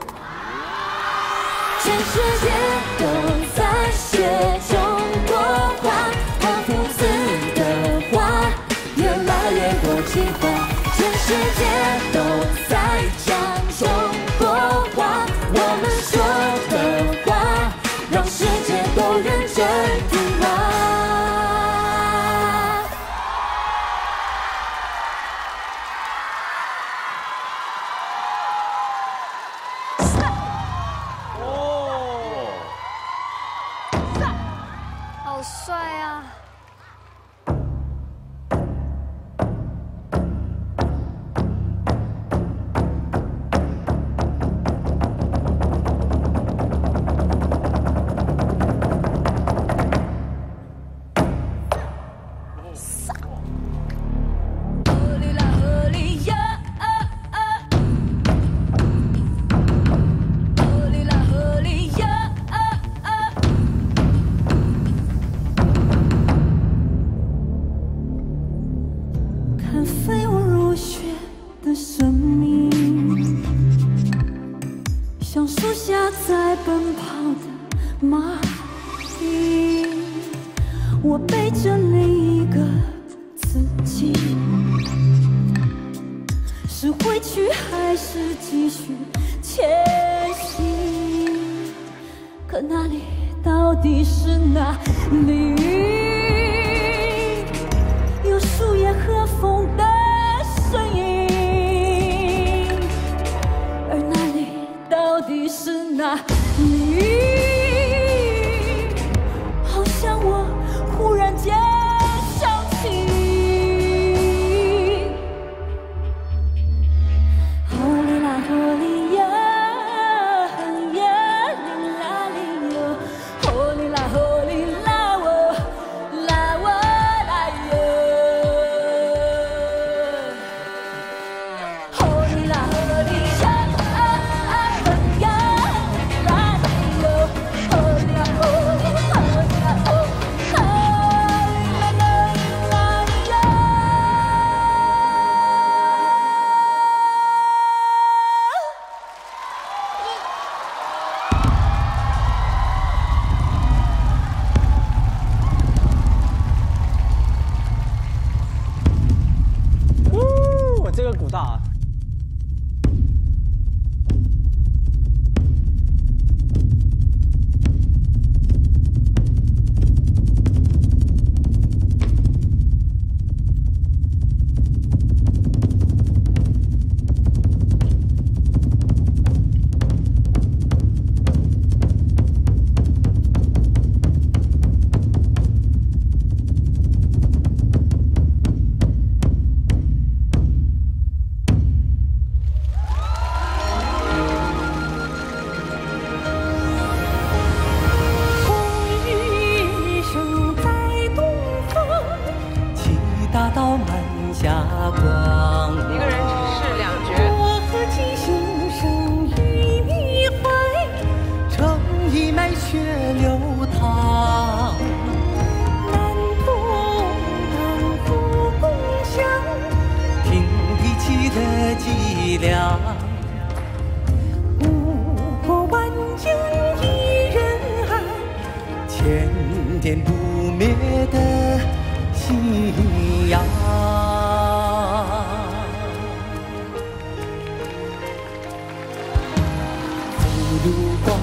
全世界都在学中国话，仿佛自的话越来越国际化。全世界都在讲中国话，我们说的话让世界都认真听啊！好帅啊！永远不灭的信仰。走路光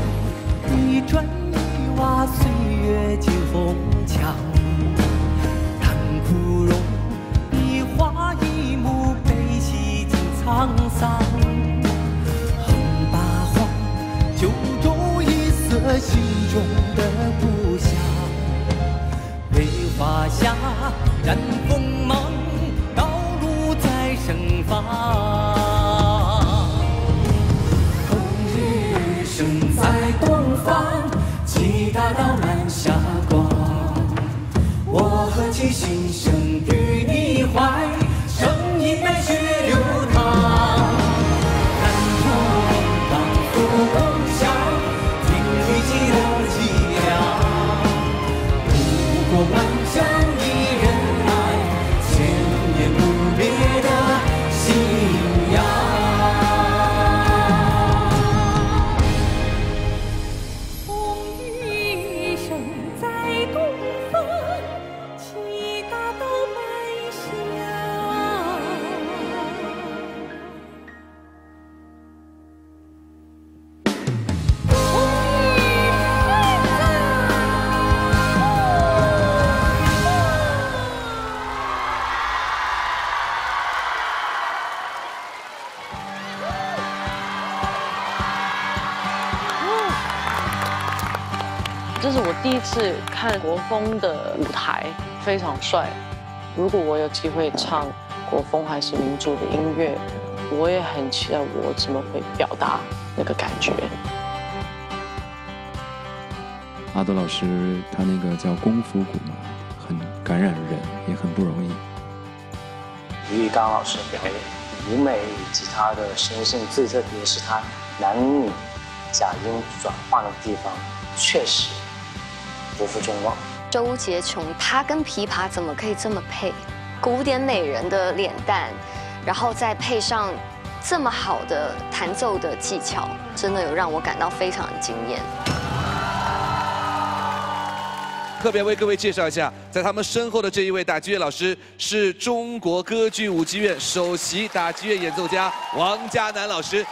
一砖一瓦，岁月经风墙。看枯荣一花一木，悲喜尽沧桑。横八荒，九州一色，心中的故乡。 桂花下，展锋芒，道路在盛放。红日升在东方，其他到南下光。我何其心声与你怀，声音在血流淌。南无明朗福共享，听雨季的凄凉。 我万象依然爱，千年不灭的信仰。红日升在东方，其大道奔向。 这是我第一次看国风的舞台，非常帅。如果我有机会唱国风还是民族的音乐，我也很期待我怎么会表达那个感觉。阿德老师他那个叫功夫鼓嘛，很感染人，也很不容易。于刚老师的表演，舞美以及他的声线最特别是他男女假音转换的地方，确实。 不负众望。周洁琼，她跟琵琶怎么可以这么配？古典美人的脸蛋，然后再配上这么好的弹奏的技巧，真的有让我感到非常惊艳。特别为各位介绍一下，在他们身后的这一位打击乐老师是中国歌剧舞剧院首席打击乐演奏家王嘉南老师。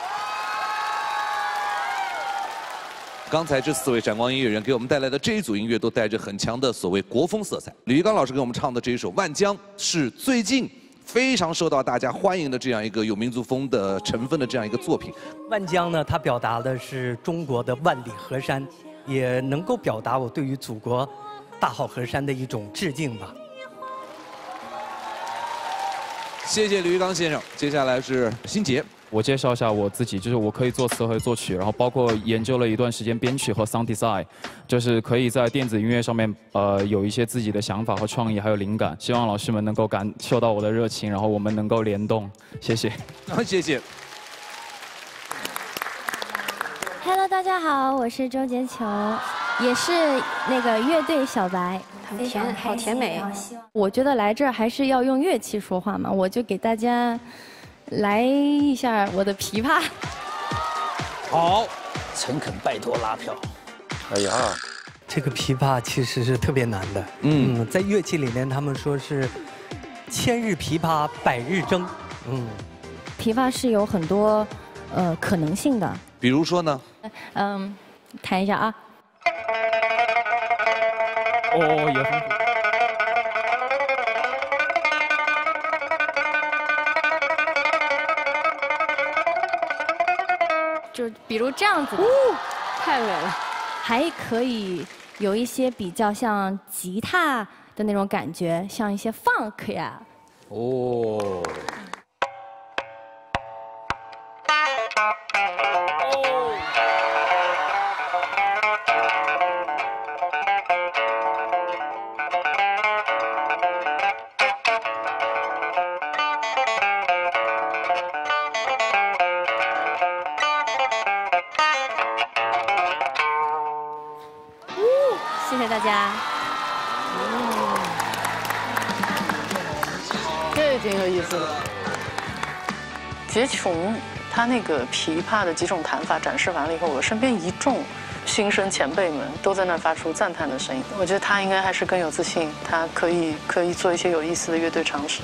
刚才这4位闪光音乐人给我们带来的这一组音乐，都带着很强的所谓国风色彩。李玉刚老师给我们唱的这一首《万江》，是最近非常受到大家欢迎的这样一个有民族风的成分的这样一个作品。《万江》呢，它表达的是中国的万里河山，也能够表达我对于祖国大好河山的一种致敬吧。谢谢李玉刚先生，接下来是辛杰。 我介绍一下我自己，就是我可以作词和作曲，然后包括研究了一段时间编曲和 sound design， 就是可以在电子音乐上面有一些自己的想法和创意，还有灵感。希望老师们能够感受到我的热情，然后我们能够联动。谢谢。好，谢谢。Hello， 大家好，我是周洁琼，也是那个乐队小白。好甜美。我觉得来这儿还是要用乐器说话嘛，我就给大家。 来一下我的琵琶。好，诚恳拜托拉票。哎呀，这个琵琶其实是特别难的。嗯，在乐器里面，他们说是千日琵琶百日争。嗯，琵琶是有很多可能性的。比如说呢？嗯，弹一下啊。哦，也很。 就比如这样子的，太美了，还可以有一些比较像吉他的那种感觉，像一些 funk 呀。哦。杰琼，他那个琵琶的几种弹法展示完了以后，我身边一众新生前辈们都在那发出赞叹的声音。我觉得他应该还是更有自信，他可以做一些有意思的乐队尝试。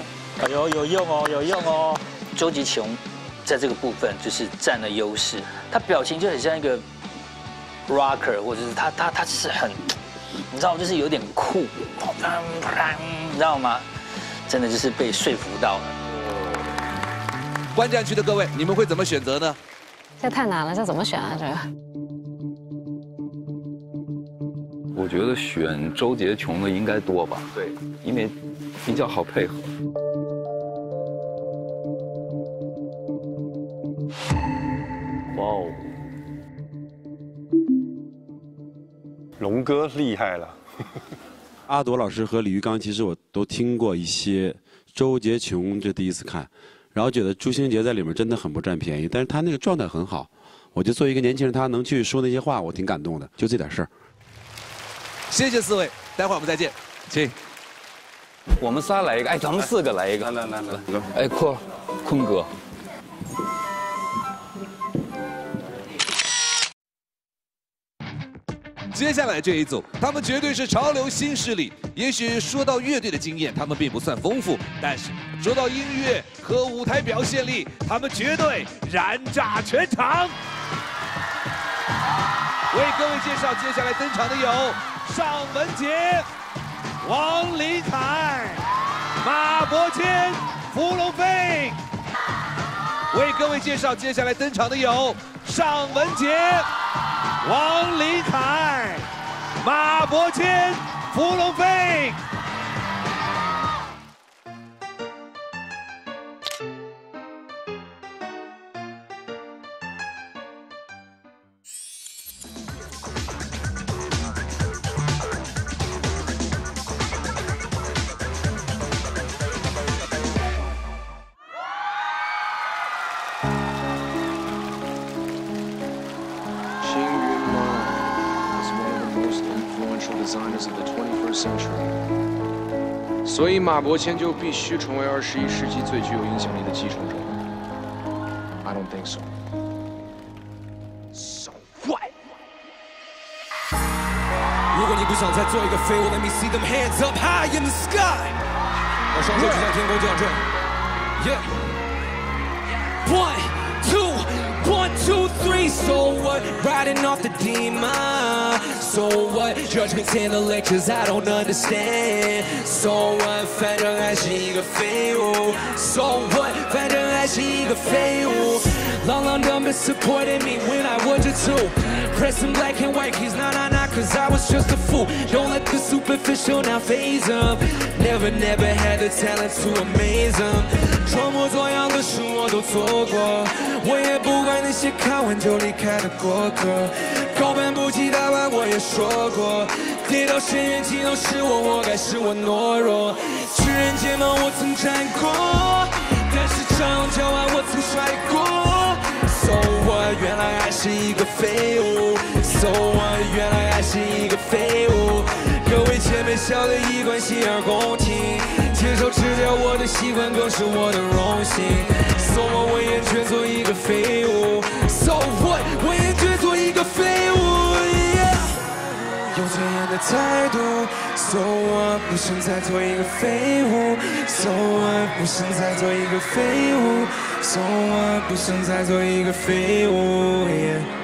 有用哦，有用哦。周吉琼在这个部分就是占了优势，他表情就很像一个 rocker， 或者是他是很，你知道，就是有点酷，你知道吗？真的就是被说服到了。观战区的各位，你们会怎么选择呢？这太难了，这怎么选啊？这个？我觉得选周杰琼的应该多吧？对，因为比较好配合。 哦，龙哥厉害了！阿朵老师和李玉刚，其实我都听过一些。周杰琼这第一次看，然后觉得朱星杰在里面真的很不占便宜，但是他那个状态很好。我就作为一个年轻人，他能去说那些话，我挺感动的。就这点事儿。谢谢四位，待会儿我们再见，请。我们仨来一个，哎，咱们四个来一个，来，哎，坤哥。 接下来这一组，他们绝对是潮流新势力。也许说到乐队的经验，他们并不算丰富，但是说到音乐和舞台表现力，他们绝对燃炸全场。为各位介绍接下来登场的有尚雯婕、王琳凯、马伯骞、伏龙飞。为各位介绍接下来登场的有尚雯婕。 王琳凯、马伯骞、伏龙飞。所以马伯骞就必须成为21世纪最具有影响力的继承者。I don't think so. So what? 如果你不想再做一个废物 ，Let me see them hands up high in the sky. 我双手指向天空，这样追。Yeah. One, two, three. So what? Riding off the demon. So what? Judgments in the lectures I don't understand. So what? 反正还是一个废物。So what? 反正还是一个废物。Long long numbers supported me when I was a two. Pressing black and white keys, nah, cause I was just a fool. Don't let the superficial now phase them. Never had the talent to amaze them. 装模作样的事我都做过，我也不管那些看完就离开的过客。 高攀不起大腕，我也说过，跌到深渊尽头是我，我该是我懦弱。巨人肩膀我曾站过，但是蟑螂脚腕我曾摔过。So what？ 原来还是一个废物。So what？ 原来还是一个废物。各位姐妹笑得一贯洗耳恭听，接受治疗我的习惯更是我的荣幸。So what？ 我厌倦做一个废物。So what？ 我厌倦做一个废物。 用这样的态度 ，So what？ 不想再做一个废物 ，So what？ 不想再做一个废物 ，So what？ 不想再做一个废物。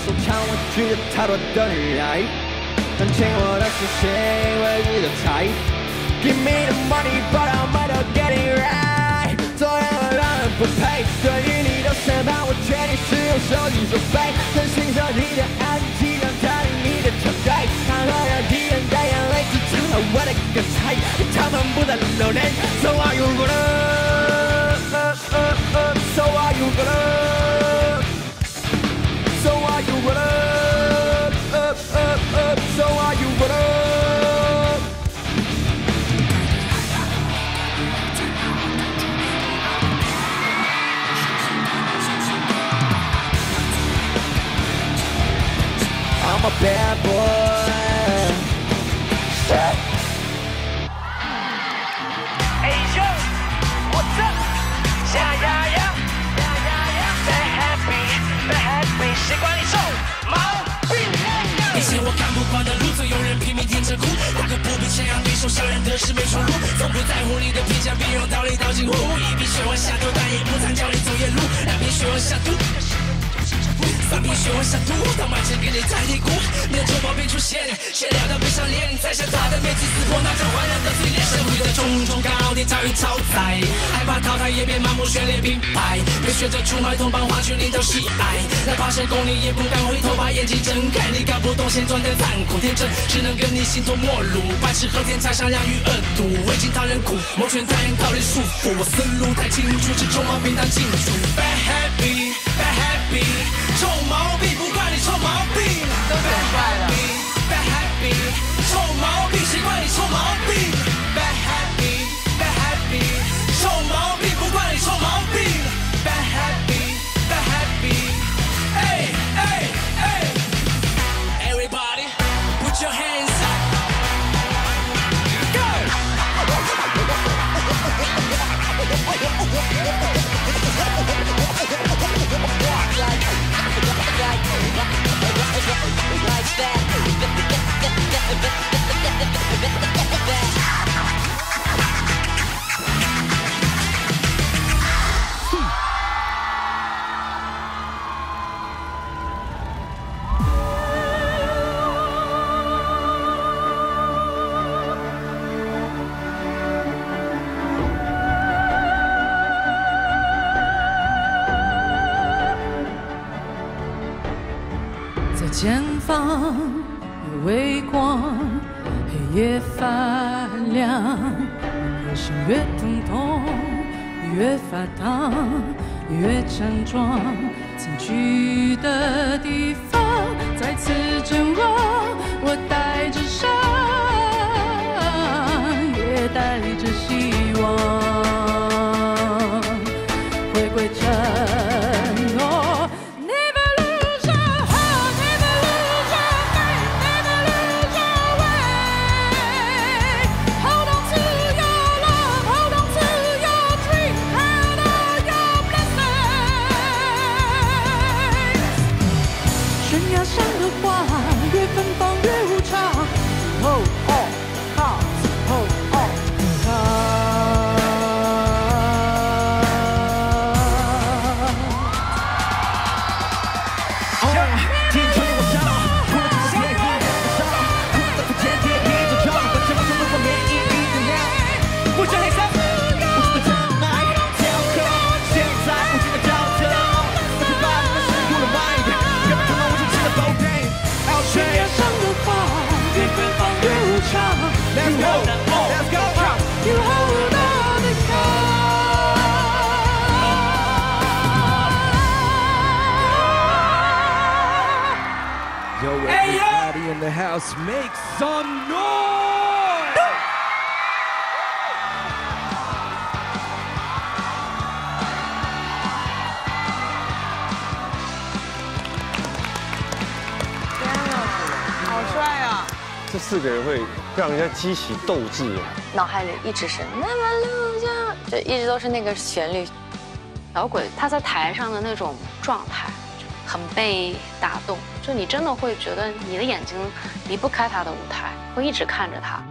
手唱我只有他多的爱，但欠我的是谁唯一的财。Give me the money, but I might not get it right。做人我让人不配，对于你的审判，我决定使用手机准备，真心彻底的安静，让他对你的存在。他和让敌人的眼泪只成了我的一个财，他们不再流泪。So are you gonna? So are you gonna? So are you with us? I'm a bad boy. Hey yo, what's up? Yeah yeah yeah, yeah yeah yeah. They're happy, 谁管你臭毛？ 以前我看不惯的路，总有人拼命挺着哭。我可不必这样，对手伤人得势没出路。从不在乎你的评价，别用道理倒进湖。一边学我下毒，但也不常教你走夜路。两边学我下毒，三边学我下毒，到满城给你抬屁股。你的丑毛病出现，却聊到悲伤脸。你摘下他的面具，撕破那张坏人的嘴脸。社会的种种高低，遭遇超载，害怕淘汰也别盲目选恋品牌。别学着出卖同伴，花去领导喜爱。哪怕成功，你也不敢回头，把眼睛睁开。你搞不懂。 现状的残酷，天真只能跟你形同陌路。白痴和天才相良于恶毒，未经他人苦，谋权他人靠人束缚。我思路太清楚，这臭毛病当禁主。Bad happy, bad happy， 臭毛病不怪你臭毛病。Bad happy, bad happy， 臭毛病谁怪你臭毛病 ？Bad happy, bad happy， 臭毛病不怪你臭毛病。Bad happy, bad happy， 哎哎哎。 Everybody, put your hands up. Go! Like that.激起斗志啊！脑海里一直是那么路上，就一直都是那个旋律。摇滚他在台上的那种状态，很被打动。就你真的会觉得你的眼睛离不开他的舞台，会一直看着他。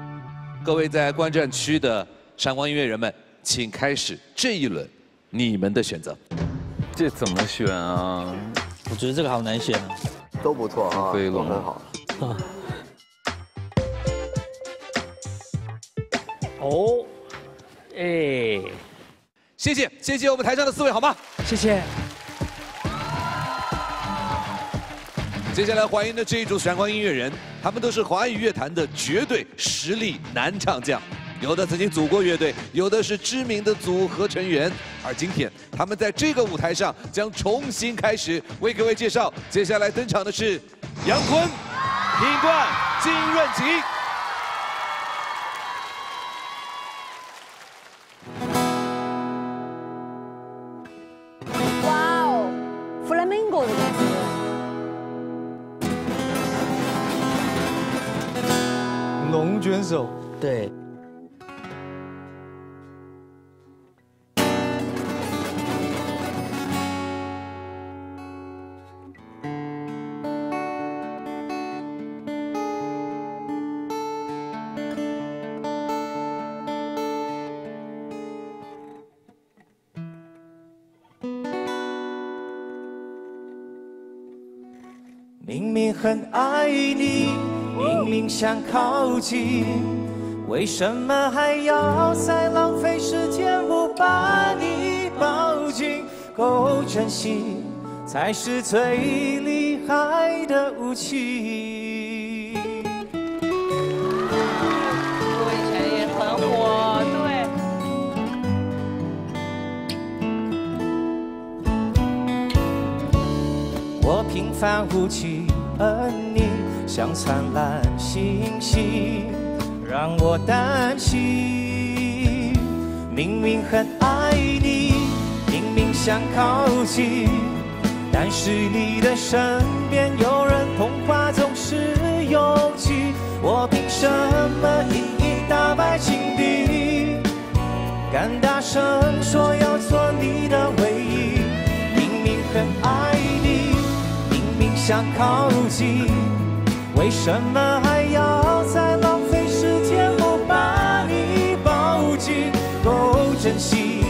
各位在观战区的闪光音乐人们，请开始这一轮你们的选择。这怎么选啊？我觉得这个好难选啊。都不错啊，对，都很好。哦，哎，谢谢我们台上的四位，好吗？谢谢。接下来欢迎的这一组闪光音乐人，他们都是华语乐坛的绝对实力男唱将。 有的曾经组过乐队，有的是知名的组合成员，而今天他们在这个舞台上将重新开始。为各位介绍，接下来登场的是杨坤、品冠、金润吉。哇哦 ，Flamingo 的感觉。龙卷手，对。 明明很爱你，明明想靠近，为什么还要再浪费时间不把你抱紧？够珍惜才是最厉害的武器。我以前也很火，对。我平凡无奇。 而你像灿烂星星，让我担心。明明很爱你，明明想靠近，但是你的身边有人童话总是拥挤，我凭什么一一打败情敌？敢大声说要做你的唯一，明明很爱你。 想靠近，为什么还要再浪费时间？我把你抱紧，够珍惜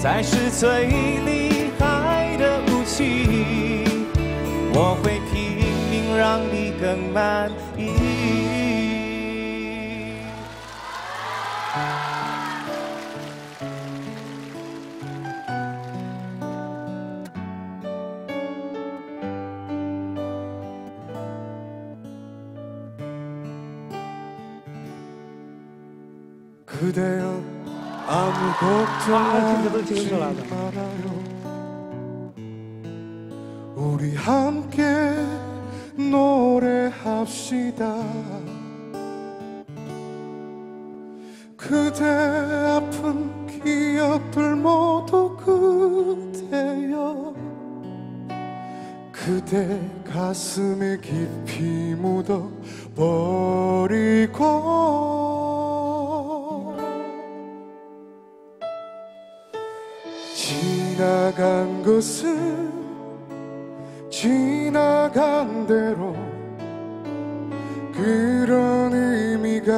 才是最厉害的武器。我会拼命让你更满意。아무것도 하지 말아요. 우리 함께 노래합시다. 그대 아픈 기억들 모두 그대여. 그대 가슴에 깊이 묻어버리고. 지나간 것은 지나간 대로 그런 의미가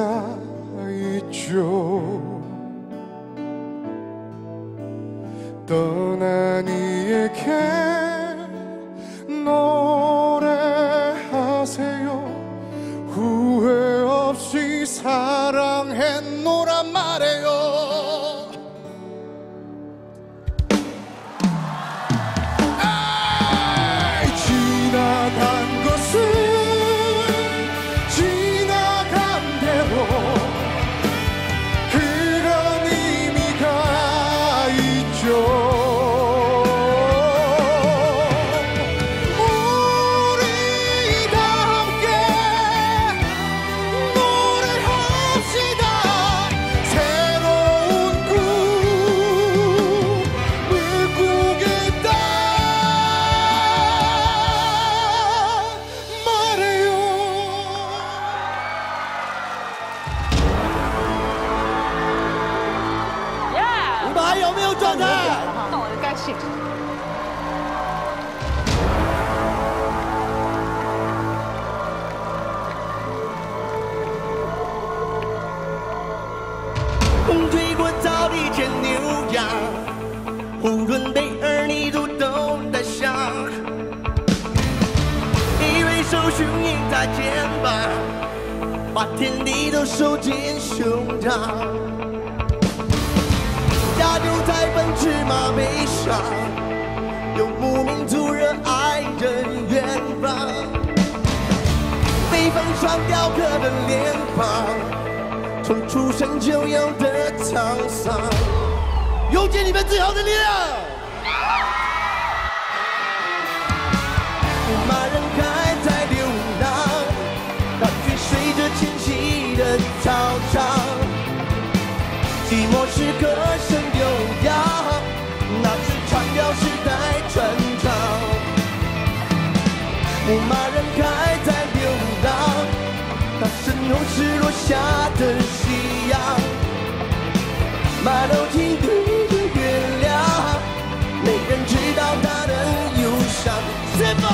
있죠. 떠난 이에게 노래하세요. 후회 없이 사랑했노라 말해요. 下肩膀，把天地都收进胸膛。家就在奔驰马背上，有不民族热爱着远方。北方双雕刻的脸庞，从出生就有的沧桑，涌现你们自豪的力量。 操场，寂寞是歌声悠扬，那是长调时代传唱。牧马人还在流浪，他身后是落下的夕阳。马头琴对着月亮，没人知道他的忧伤。什么？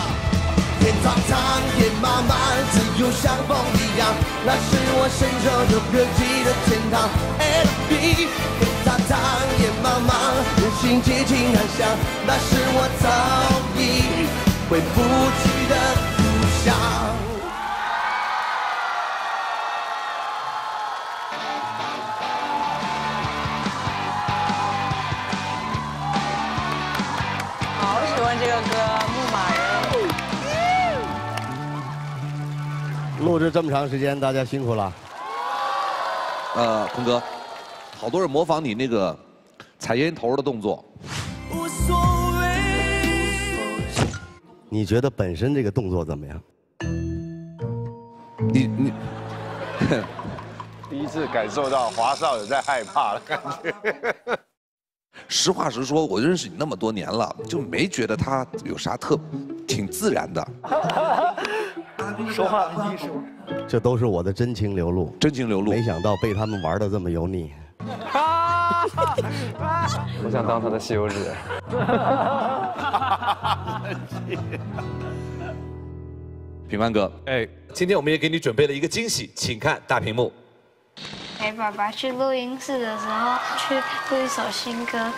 天苍苍，野茫茫，自由像风一样，那是我身手有科技的天堂。FB， 天苍苍，野茫茫，人心激情安详，那是我早已回不去的故乡。好喜欢这个歌。 录制这么长时间，大家辛苦了。坤哥，好多人模仿你那个踩烟头的动作。无所谓。你觉得本身这个动作怎么样？你第一次感受到华少有在害怕的感觉。实话实说，我认识你那么多年了，就没觉得他有啥挺自然的。说话的艺术，这都是我的真情流露，真情流露。没想到被他们玩的这么油腻。我想当他的吸油纸。平安哥，哎，今天我们也给你准备了一个惊喜，请看大屏幕。陪爸爸去录音室的时候，去录一首新歌。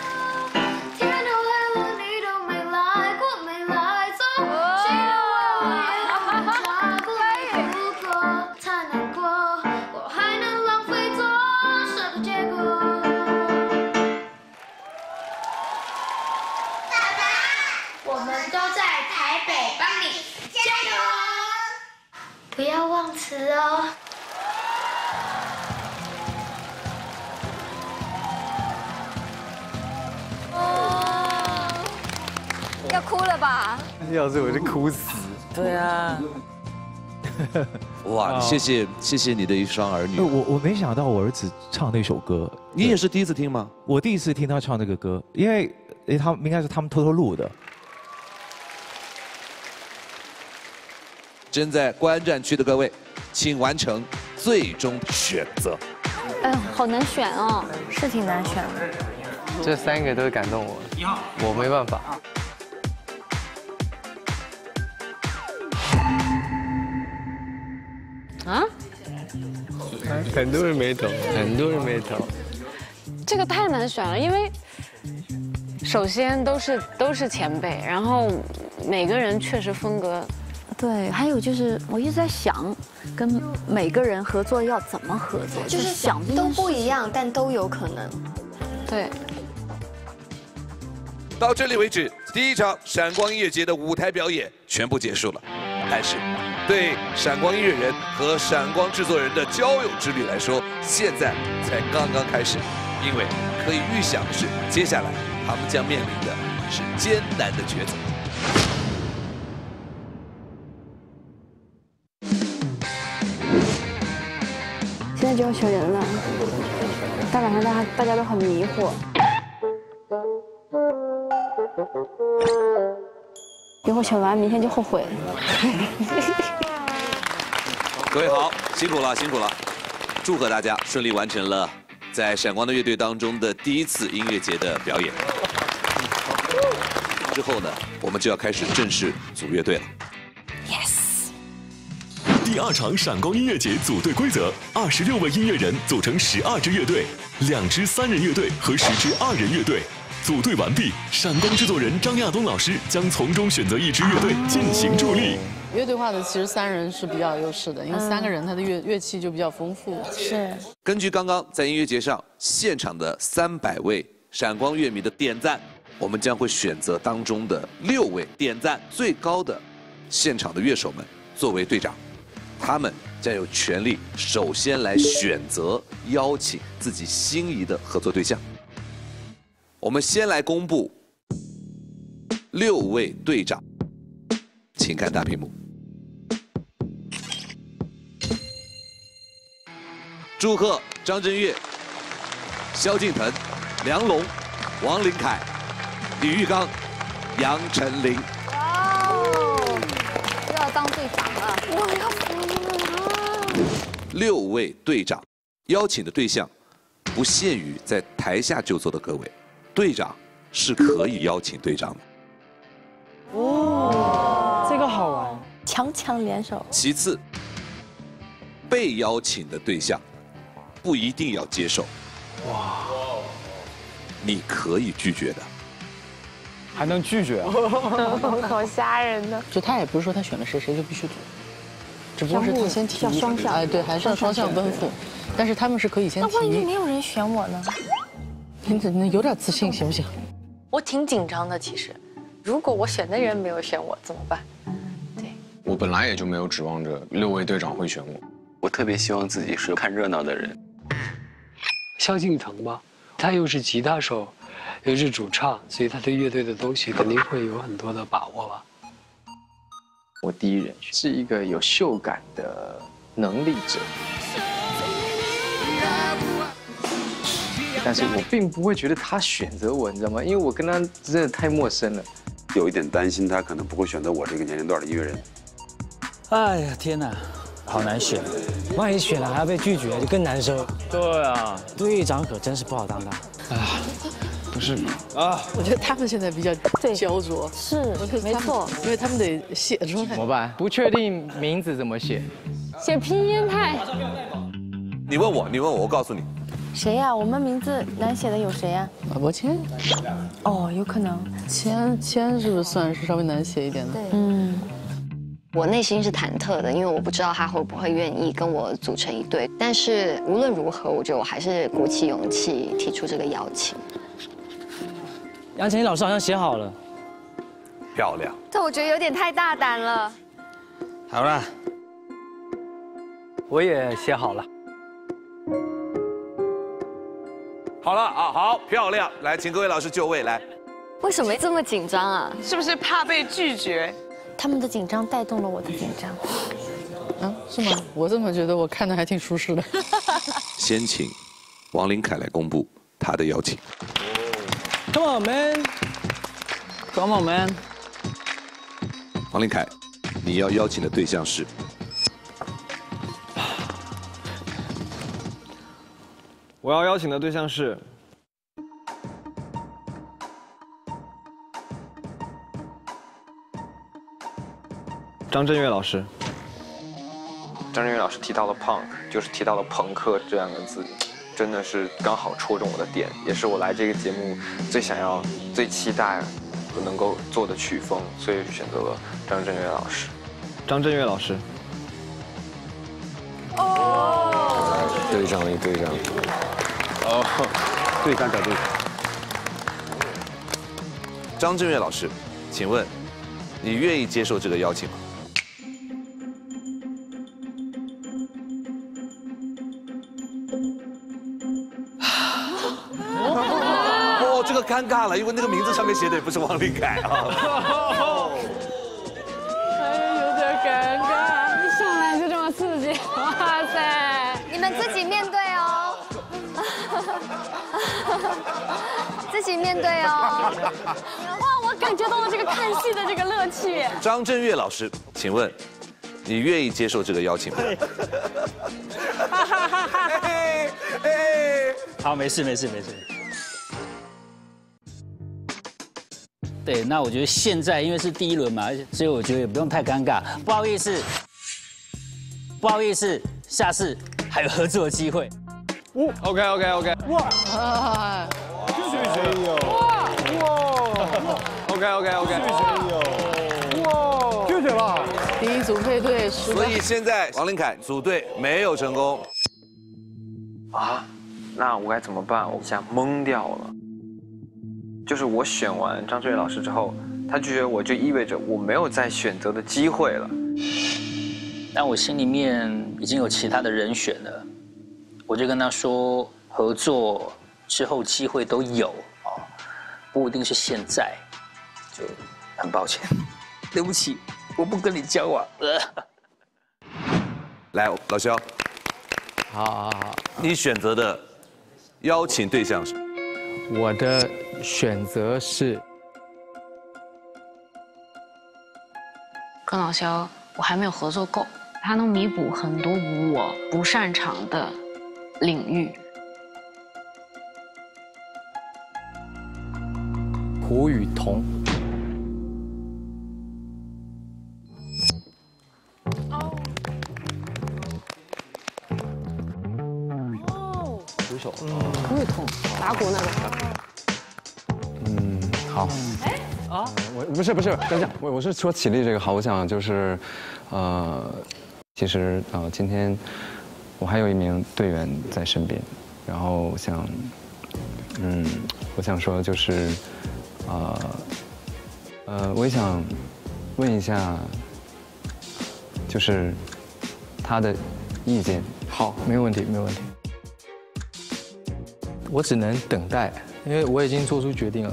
不要忘词哦！要哭了吧？要是我就哭死。对啊。哇，谢谢你的一双儿女。我没想到我儿子唱那首歌，你也是第一次听吗？我第一次听他唱那个歌，因为他应该是他们偷偷录的。 身在观战区的各位，请完成最终选择。哎呦，好难选哦，是挺难选的。这三个都感动我，我没办法。啊？很多人没投，很多人没投。这个太难选了，因为首先都是前辈，然后每个人确实风格。 对，还有就是我一直在想，跟每个人合作要怎么合作，就是想都不一样，但都有可能。对。到这里为止，第一场闪光音乐节的舞台表演全部结束了。但是，对闪光音乐人和闪光制作人的交友之旅来说，现在才刚刚开始，因为可以预想的是，接下来他们将面临的是艰难的抉择。 现在就要求人了，大晚上大家都很迷惑，一会儿求完明天就后悔。各位好，辛苦了辛苦了，祝贺大家顺利完成了在闪光的乐队当中的第一次音乐节的表演。之后呢，我们就要开始正式组乐队了。Yes。 第二场闪光音乐节组队规则：26位音乐人组成12支乐队，2支3人乐队和10支2人乐队。组队完毕，闪光制作人张亚东老师将从中选择一支乐队进行助力。乐队化的其实三人是比较有优势的，因为三个人他的乐器就比较丰富。是。根据刚刚在音乐节上现场的300位闪光乐迷的点赞，我们将会选择当中的6位点赞最高的现场的乐手们作为队长，他们将有权利首先来选择邀请自己心仪的合作对象。我们先来公布6位队长。 请看大屏幕。祝贺张震岳、萧敬腾、梁龙、王琳凯、李玉刚、杨丞琳。哇哦！又要当队长了，我要服了。6位队长，邀请的对象不限于在台下就座的各位，队长是可以邀请队长的。哦。 这个好玩，强强联手。其次，被邀请的对象不一定要接受，哇，你可以拒绝的，还能拒绝啊？好吓人呢！就他也不是说他选了谁，谁就必须组，只不过是他先提议，哎，对，还是要双向奔赴。但是他们是可以先提议。那万一没有人选我呢？你怎么有点自信行不行？我挺紧张的，其实。 如果我选的人没有选我怎么办？对，我本来也就没有指望着6位队长会选我。我特别希望自己是看热闹的人。萧敬腾吧，他又是吉他手，又是主唱，所以他对乐队的东西肯定会有很多的把握吧。我第一人选是一个有秀感的能力者，但是我并不会觉得他选择我，你知道吗？因为我跟他真的太陌生了。 有一点担心，他可能不会选择我这个年龄段的音乐人。哎呀，天哪，好难选！万一选了还要被拒绝，就更难受。对啊，队长可真是不好当当。啊，不是啊，我觉得他们现在比较焦灼。是，没错，因为他们得写出来。怎么办？不确定名字怎么写，写拼音太。你问我，你问我，我告诉你。谁呀？我们名字难写的有谁呀？马伯骞。哦，有可能。 谦是不是算是稍微难写一点的？对，嗯，我内心是忐忑的，因为我不知道他会不会愿意跟我组成一队。但是无论如何，我觉得我还是鼓起勇气提出这个邀请。杨丞琳老师好像写好了，漂亮。但我觉得有点太大胆了。好了，我也写好了。好了啊，好，漂亮！来，请各位老师就位来。 为什么这么紧张啊？是不是怕被拒绝？他们的紧张带动了我的紧张。啊，是吗？我怎么觉得我看的还挺舒适的？先请王琳凯来公布他的邀请。Come on man, come on man。王琳凯，你要邀请的对象是我要邀请的对象是。 张震岳老师，张震岳老师提到了 punk， 就是提到了朋克这两个字，真的是刚好戳中我的点，也是我来这个节目最想要、最期待能够做的曲风，所以选择了张震岳老师。张震岳老师，哦，队长一队长，哦，队长找队长。张震岳老师，请问你愿意接受这个邀请吗？ 尴尬了，因为那个名字上面写的也不是王琳凯啊，哎，有点尴尬，一上来就这么刺激，哇塞！你们自己面对哦，自己面对哦。哇，我感觉到了这个看戏的这个乐趣。张震岳老师，请问，你愿意接受这个邀请吗？哈哈哈哈哈！哎，好，没事，没事，没事。 对，那我觉得现在因为是第一轮嘛，所以我觉得也不用太尴尬。不好意思，不好意思，下次还有合作机会。哦 ，OK， 哇，谢谢有，哇，OK， 哇，谢谢有，哇，谢谢了吧？第一组配对输了。所以现在王林凯组队没有成功。啊，那我该怎么办？我一下懵掉了。就是我选完张志远老师之后，他拒绝我，就意味着我没有再选择的机会了。但我心里面已经有其他的人选了，我就跟他说合作之后机会都有啊，不一定是现在，就很抱歉，对不起，我不跟你交往了。来，老肖，好好好，你选择的邀请对象是？我的选择是跟老肖，我还没有合作够。他能弥补很多我不擅长的领域。胡雨桐。哦。哦。举手。胡雨桐，打鼓那个。嗯，好。哎。啊。我不是不是，等一下，我是说起立这个好，我想就是，其实今天我还有一名队员在身边，然后我想，我想说就是，我也想问一下，就是他的意见。好，没有问题，没有问题。我只能等待，因为我已经做出决定了。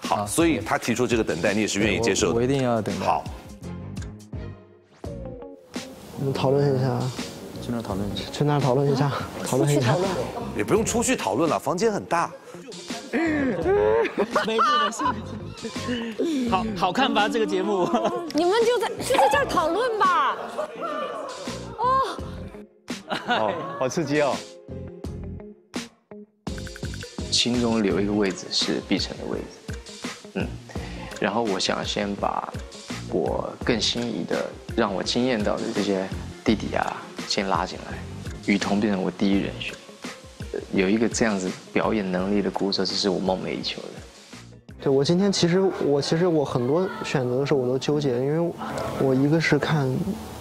好，所以他提出这个等待，你也是愿意接受的。我一定要等待。好。我们讨论一下，去那儿讨论一下，去那儿讨论一下，讨论一下。也不用出去讨论了，房间很大。没事。好好看吧，这个节目。你们就在这儿讨论吧。哦。好刺激哦。心中留一个位置是必成的位置，然后我想先把我更心仪的、让我惊艳到的这些弟弟啊，先拉进来，雨桐变成我第一人选。有一个这样子表演能力的鼓手，这是我梦寐以求的。对，我今天其实我很多选择的时候我都纠结，因为我一个是看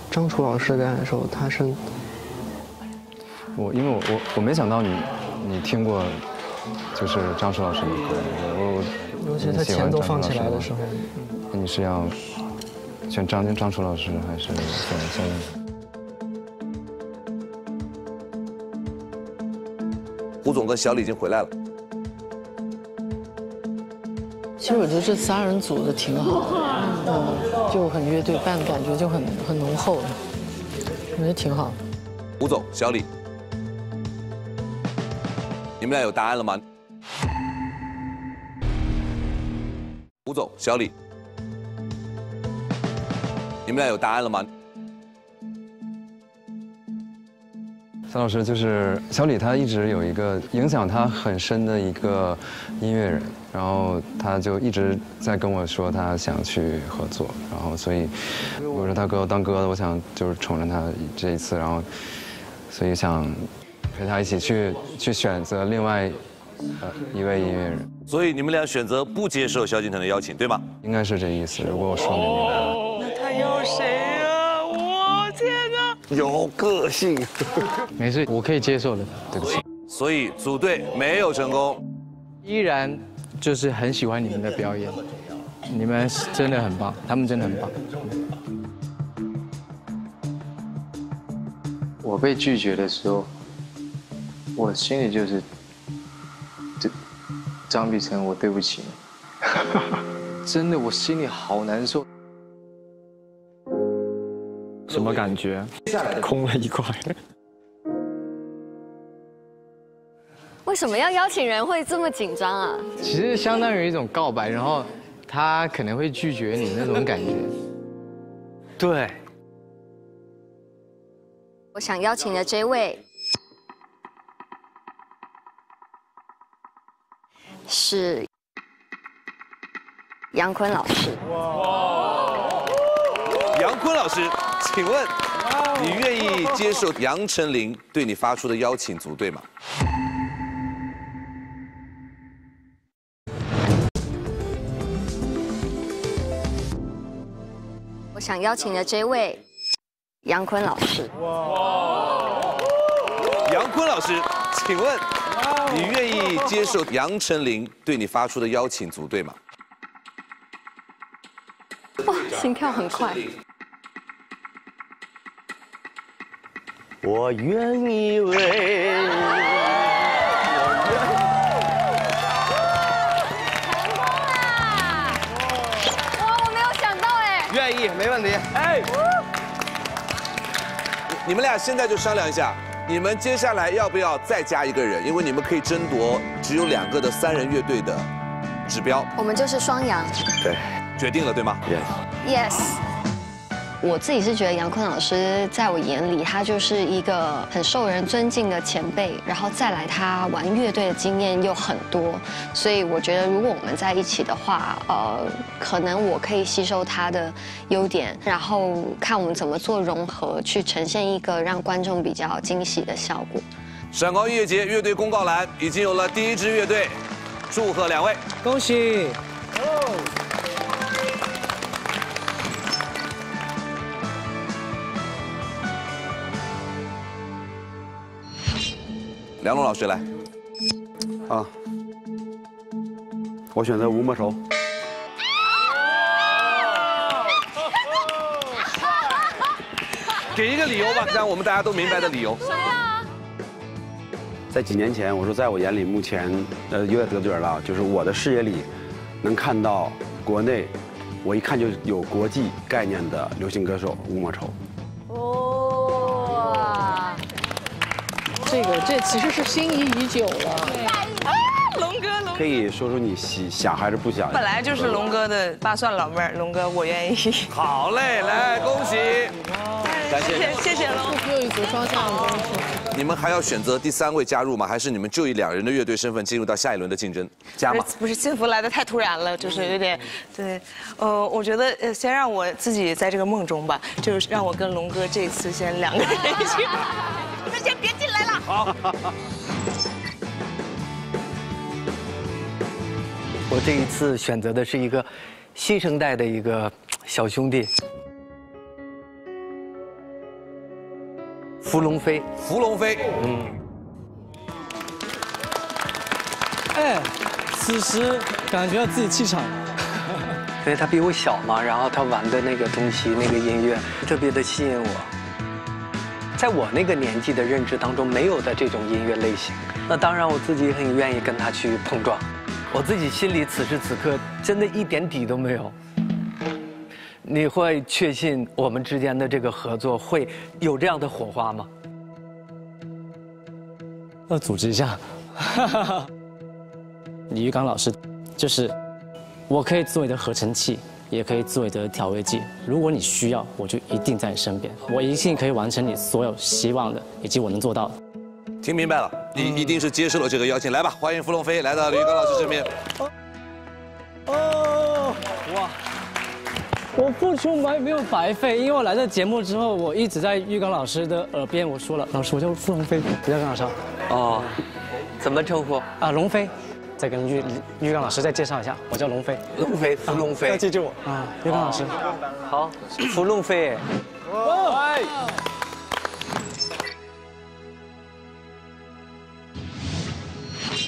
张楚老师的感受，他是因为我没想到你听过。就是张楚老师的歌，尤其他前奏放起来的时候，你是要选张楚老师还是选夏琳？胡总跟小李已经回来了。其实我觉得这三人组的挺好的，就很乐队伴，感觉就很浓厚的，我觉得挺好。胡总，小李。你们俩有答案了吗？胡总，小李，你们俩有答案了吗？三老师就是小李，他一直有一个影响他很深的一个音乐人，然后他就一直在跟我说他想去合作，然后所以我说他哥我当哥的，我想就是宠着他这一次，然后所以想。陪他一起去选择另外一位音乐人，所以你们俩选择不接受萧敬腾的邀请，对吗？应该是这意思。如果我说明白了，那他有谁啊？我天哪，有个性。没事，我可以接受的。对不起。所以组队没有成功，依然就是很喜欢你们的表演，你们真的很棒，他们真的很棒。我被拒绝的时候。我心里就是，张碧晨，我对不起你，真的，我心里好难受。什么感觉？空了一块。为什么要邀请人会这么紧张啊？其实相当于一种告白，然后他可能会拒绝你那种感觉。对。我想邀请的这位。是杨坤老师。哇！杨坤老师，请问你愿意接受杨丞琳对你发出的邀请组队吗？我想邀请的这位杨坤老师。哇！杨坤老师，请问你愿意接受杨丞琳对你发出的邀请组队吗？哇，心跳很快。 我愿意为你。成功了！哇，我没有想到哎。愿意，没问题。哎，你们俩现在就商量一下，你们接下来要不要再加一个人？因为你们可以争夺只有2个的3人乐队的指标。我们就是双阳。对，决定了对吗 ？Yes。 我自己是觉得杨坤老师在我眼里，他就是一个很受人尊敬的前辈，然后再来他玩乐队的经验又很多，所以我觉得如果我们在一起的话，可能我可以吸收他的优点，然后看我们怎么做融合，去呈现一个让观众比较惊喜的效果。闪光音乐节乐队公告栏已经有了第一支乐队，祝贺2位，恭喜！ 梁龙老师来，啊，我选择吴莫愁。给一个理由吧，让我们大家都明白的理由。在几年前，我说在我眼里，目前有点得罪人了，就是我的视野里能看到国内，我一看就有国际概念的流行歌手吴莫愁。 这其实是心仪已久了。龙哥，龙哥可以说说你想还是不想？本来就是龙哥的八算老妹儿，龙哥我愿意。好嘞，来恭喜！感谢谢谢龙，又一组双向恭喜。你们还要选择第3位加入吗？还是你们就以2人的乐队身份进入到下一轮的竞争？加吗？不是，幸福来得太突然了，就是有点对。我觉得先让我自己在这个梦中吧，就是让我跟龙哥这次先2个人一起。你们先别进来了。 好，我这一次选择的是一个新生代的一个小兄弟，伏龙飞。伏龙飞，嗯。哎，此时感觉到自己气场，因为他比我小嘛，然后他玩的那个东西、那个音乐特别的吸引我。 在我那个年纪的认知当中，没有的这种音乐类型。那当然，我自己很愿意跟他去碰撞。我自己心里此时此刻真的一点底都没有。你会确信我们之间的这个合作会有这样的火花吗？要组织一下。李玉刚老师，就是我可以做你的合成器。 也可以做你的调味剂。如果你需要，我就一定在你身边。我一定可以完成你所有希望的，以及我能做到的。听明白了，你一定是接受了这个邀请。来吧，欢迎伏龙飞来到李玉刚老师身边。哦，哇！我付出没有白费，因为我来这节目之后，我一直在玉刚老师的耳边我说了，老师我叫伏龙飞，不叫刚老师。哦，怎么称呼啊？龙飞。 再跟玉刚老师再介绍一下，我叫龙飞，龙飞，伏龙飞，要记住我啊，玉刚老师，好，伏龙飞，哇，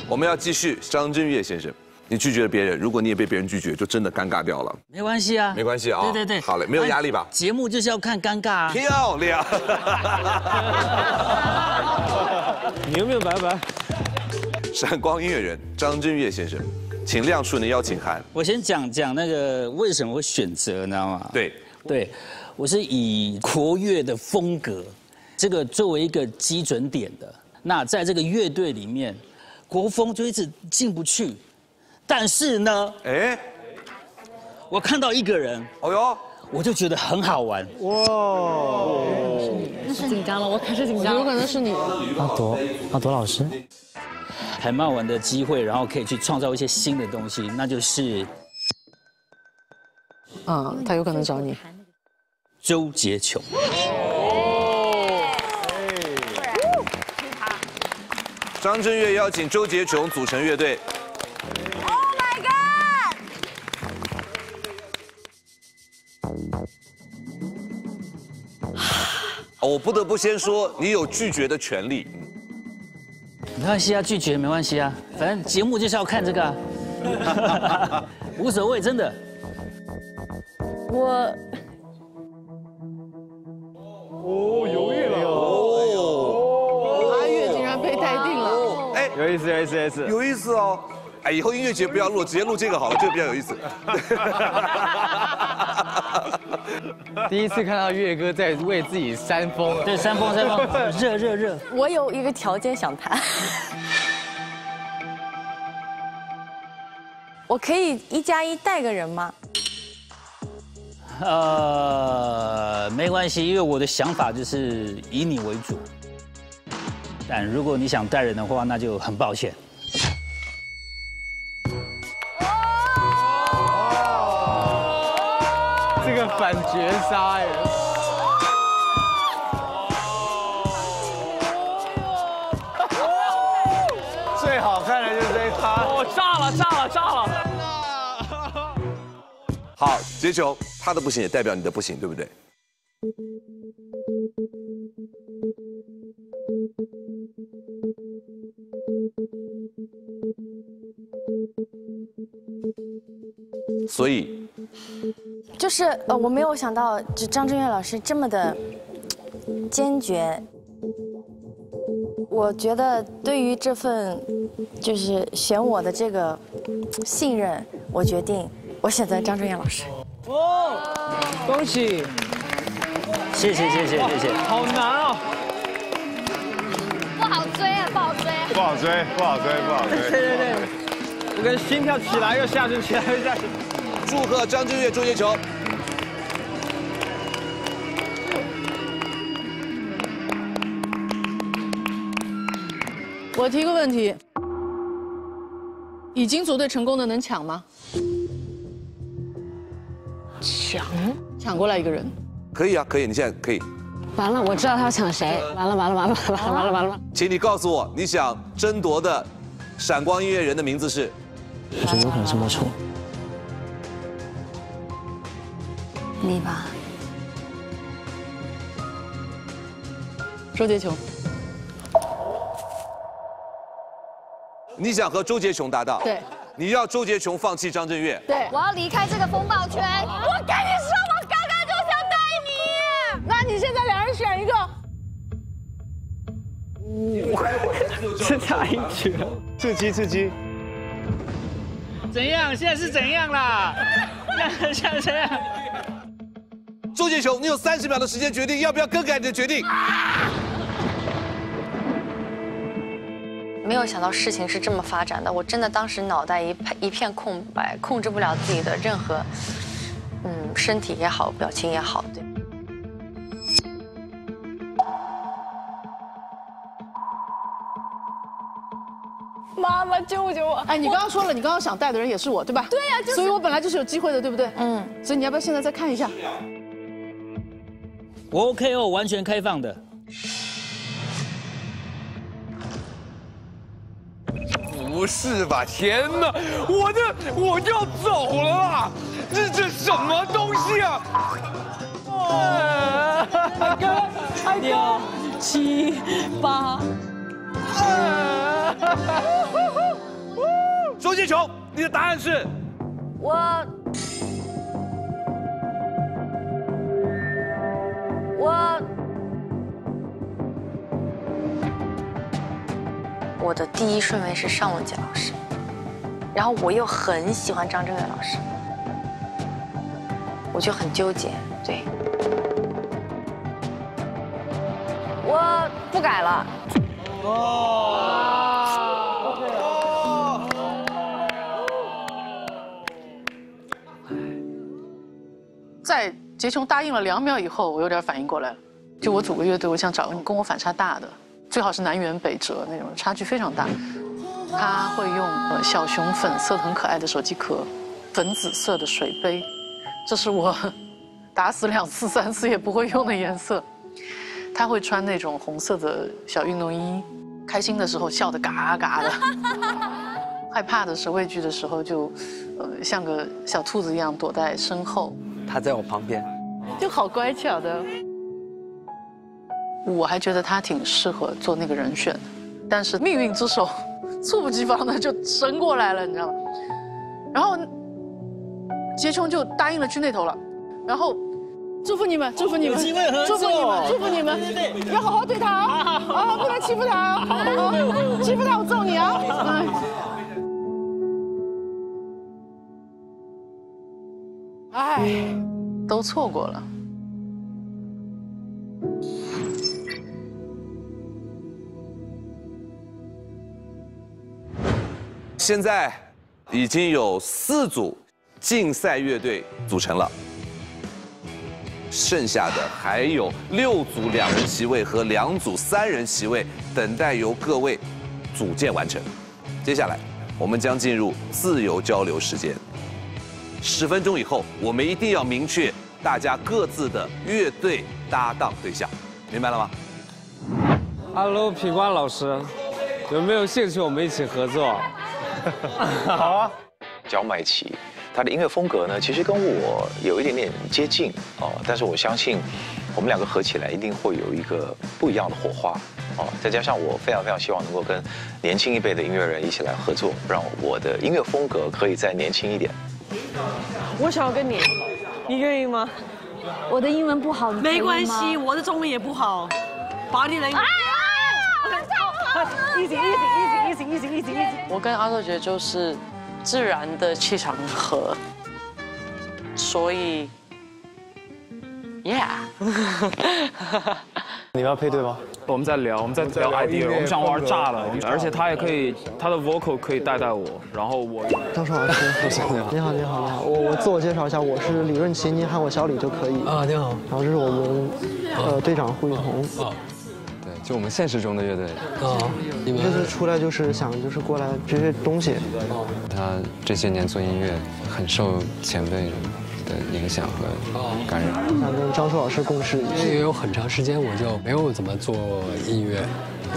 我们要继续，张震岳先生，你拒绝了别人，如果你也被别人拒绝，就真的尴尬掉了，没关系啊，没关系啊，对对对，好嘞，没有压力吧？节目就是要看尴尬啊，漂亮，明明白白。 闪光音乐人张震岳先生，请亮出你的邀请函。我先讲那个为什么会选择，你知道吗？对对，我是以国乐的风格，这个作为一个基准点的。那在这个乐队里面，国风就一直进不去，但是呢，哎，我看到一个人，哦呦，我就觉得很好玩。哇，那是紧张了，我开始紧张了，有可能是你。阿朵老师。 很好玩的机会，然后可以去创造一些新的东西，那就是，他有可能找你，周杰琼。哦，张震岳邀请周杰琼组成乐队。Oh my god！我不得不先说，你有拒绝的权利。没关系啊，拒绝没关系啊，反正节目就是要看这个啊，无所谓，真的。我。 哦，犹豫了哦！阿月竟然被待定了，哎，有意思，有意思，有意思，有意思哦！哎，以后音乐节不要录，直接录这个好了，这个比较有意思。第一次看到月哥在为自己扇风，对，扇风，扇风，热热热！我有一个条件想谈，我可以1+1带个人吗？ 没关系，因为我的想法就是以你为主。但如果你想带人的话，那就很抱歉。哦，这个反绝杀哎！最好看的就是这一趴。哦，炸了，炸了，炸了！好，接球。 他的不行也代表你的不行，对不对？所以，就是我没有想到，就张震岳老师这么的坚决。我觉得对于这份就是选我的这个信任，我决定我选择张震岳老师。 哦，恭喜！谢谢谢谢谢谢。好难哦，不好追啊，不好追，不好追，不好追，不好追。对对对，我跟心跳起来又下去，起来又下去。祝贺张震岳，祝接球。我提个问题：已经组队成功的能抢吗？ 抢过来一个人，可以啊，可以，你现在可以。完了，我知道他要抢谁。完了完了完了完了完了完了！请你告诉我，你想争夺的闪光音乐人的名字是？我觉得有可能是莫愁。你吧，周杰琼。你想和周杰琼搭档？对。 你要周杰琼放弃张震岳？对，我要离开这个风暴圈。我跟你说，我刚刚就想带你。那你现在两人选一个。这差一局，刺激刺激。怎样？现在是怎样啦？现在怎样？周杰琼，你有30秒的时间决定要不要更改你的决定。啊 没有想到事情是这么发展的，我真的当时脑袋一片空白，控制不了自己的任何，身体也好，表情也好，对。妈妈救救我！哎，你刚刚说了，你刚刚想带的人也是我，对吧？对呀，就是。所以我本来就是有机会的，对不对？嗯。所以你要不要现在再看一下？我 OK 哦，完全开放的。 不是吧！天哪，我要走了啦！这什么东西啊！哎哥，哎哥，7、8。周杰琼，你的答案是？我的第一顺位是尚雯婕老师，然后我又很喜欢张震岳老师，我就很纠结。对，我不改了。哦，在杰琼答应了2秒以后，我有点反应过来了，就我组个乐队，我想找个你跟我反差大的。 最好是南辕北辙那种，差距非常大。他会用小熊粉色很可爱的手机壳，粉紫色的水杯，这是我打死2次3次也不会用的颜色。他会穿那种红色的小运动衣，开心的时候笑得嘎嘎的，害怕的时候、畏惧的时候就，像个小兔子一样躲在身后。他在我旁边，就好乖巧的。我还觉得他挺适合做那个人选的，但是命运之手猝不及防的就伸过来了，你知道吗？然后杰琼就答应了去那头了，然后祝福你们，祝福你们，有机会合作，祝福你们，祝福你们，对，要好好对他啊，啊，不能欺负他啊，欺负他我揍你啊！哎，都错过了。 现在已经有4组竞赛乐队组成了，剩下的还有6组2人席位和2组3人席位，等待由各位组建完成。接下来，我们将进入自由交流时间。10分钟以后，我们一定要明确大家各自的乐队搭档对象，明白了吗 ？Hello， 品冠老师，有没有兴趣我们一起合作？ 好啊，焦迈奇，他的音乐风格呢，其实跟我有一点点接近哦，但是我相信我们两个合起来一定会有一个不一样的火花哦。再加上我非常希望能够跟年轻一辈的音乐人一起来合作，让我的音乐风格可以再年轻一点。我想要跟你，你愿意吗？我的英文不好，没关系，我的中文也不好，把你来。 easy 我跟阿豆姐就是自然的气场合，所以 ，yeah 你们要配对吗？我们在聊 idea， 我们想玩炸了，而且他也可以，他的 vocal 可以带带我，然后我。张硕老师，你好，我自我介绍一下，我是李润奇，您喊我小李就可以。啊，你好。然后这是我们队长胡允红。 就我们现实中的乐队啊，你们就是出来就是想就是过来这些东西。他这些年做音乐很受前辈的影响和感染。想跟张硕老师共事，因为也有很长时间我就没有怎么做音乐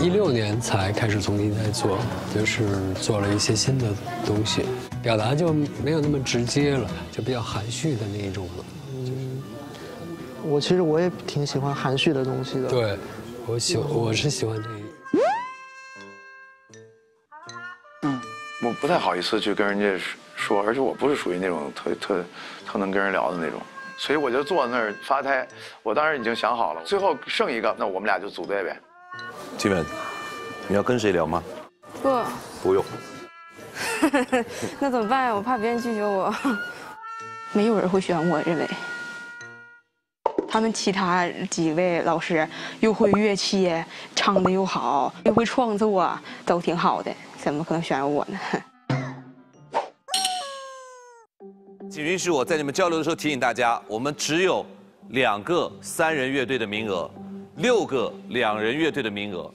，16年才开始重新在做，就是做了一些新的东西，表达就没有那么直接了，就比较含蓄的那一种了。我其实我也挺喜欢含蓄的东西的。对。 我是喜欢这个，我不太好意思去跟人家说，而且我不是属于那种特能跟人聊的那种，所以我就坐在那儿发呆。我当时已经想好了，最后剩一个，那我们俩就组队呗。基本，你要跟谁聊吗？不用。那怎么办呀？我怕别人拒绝我。没有人会选我，认为。 他们其他几位老师又会乐器，唱的又好，又会创作，都挺好的，怎么可能选我呢？请允许我在你们交流的时候提醒大家，我们只有2个3人乐队的名额，6个2人乐队的名额，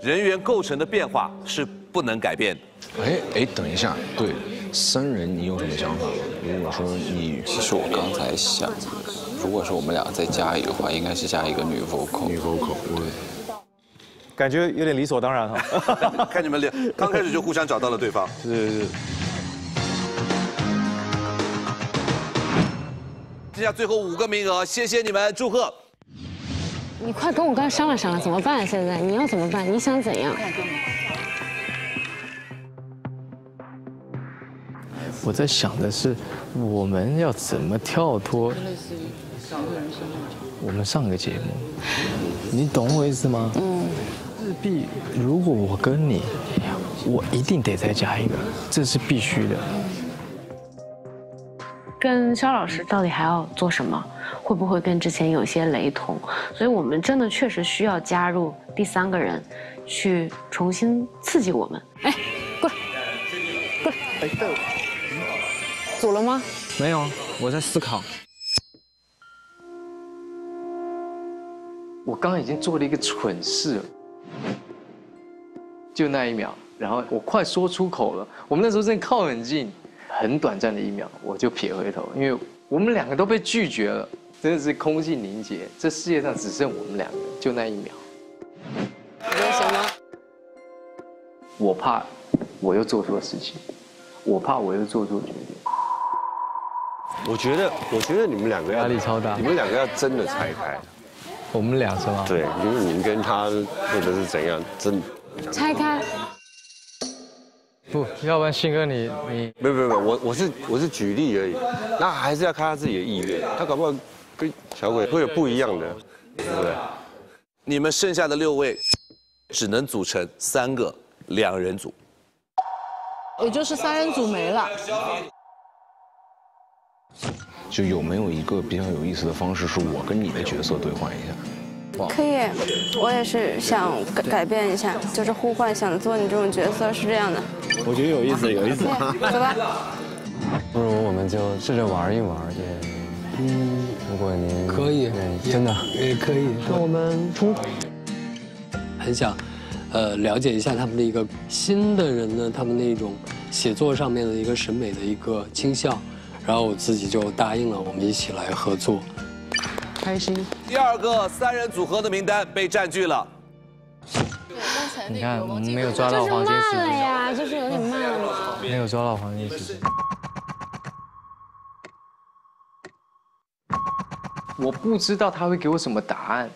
人员构成的变化是不能改变的。哎，等一下，对，3人你有什么想法？如果说你，其实我刚才想。 如果是我们俩再加一个的话，应该是加一个女 vocal， 对，感觉有点理所当然哈。看你们俩刚开始就互相找到了对方。是。剩下最后5个名额，谢谢你们，祝贺。你快跟我哥商量商量，怎么办？现在你要怎么办？你想怎样？我在想的是，我们要怎么跳脱？ 我们上个节目，你懂我意思吗？日必，如果我跟你，我一定得再加一个，这是必须的。跟肖老师到底还要做什么？会不会跟之前有些雷同？所以我们真的确实需要加入第3个人，去重新刺激我们。哎，过来，过来。哎，对了，组了吗？没有，我在思考。 我刚刚已经做了一个蠢事，就那1秒，然后我快说出口了。我们那时候正靠很近，很短暂的1秒，我就撇回头，因为我们2个都被拒绝了，真的是空气凝结。这世界上只剩我们2个，就那1秒。为什么？我怕我又做错事情，我怕我又做错决定。 我觉得你们2个压力超大，你们2个要真的拆开。我们俩是吗？对，因为你跟他或者是怎样，真拆开。不，要不然信哥你没有，我是举例而已，那还是要看他自己的意愿，他搞不好跟小鬼会有不一样的，对不对？你们剩下的6位，只能组成3个2人组，也就是3人组没了。 就有没有一个比较有意思的方式，是我跟你的角色兑换一下？可以，我也是想改变一下，就是互换，想做你这种角色是这样的。我觉得有意思，有意思。走吧。不如我们就试着玩一玩，也，如果您可以，真的也可以。那我们出。很想，了解一下他们的一个新的人呢，他们那种写作上面的一个审美的一个倾向。 然后我自己就答应了，我们一起来合作，开心。第2个3人组合的名单被占据了。你看，我们没有抓到黄金时间呀，就是有点慢了。没有抓到黄金时间。我不知道他会给我什么答案。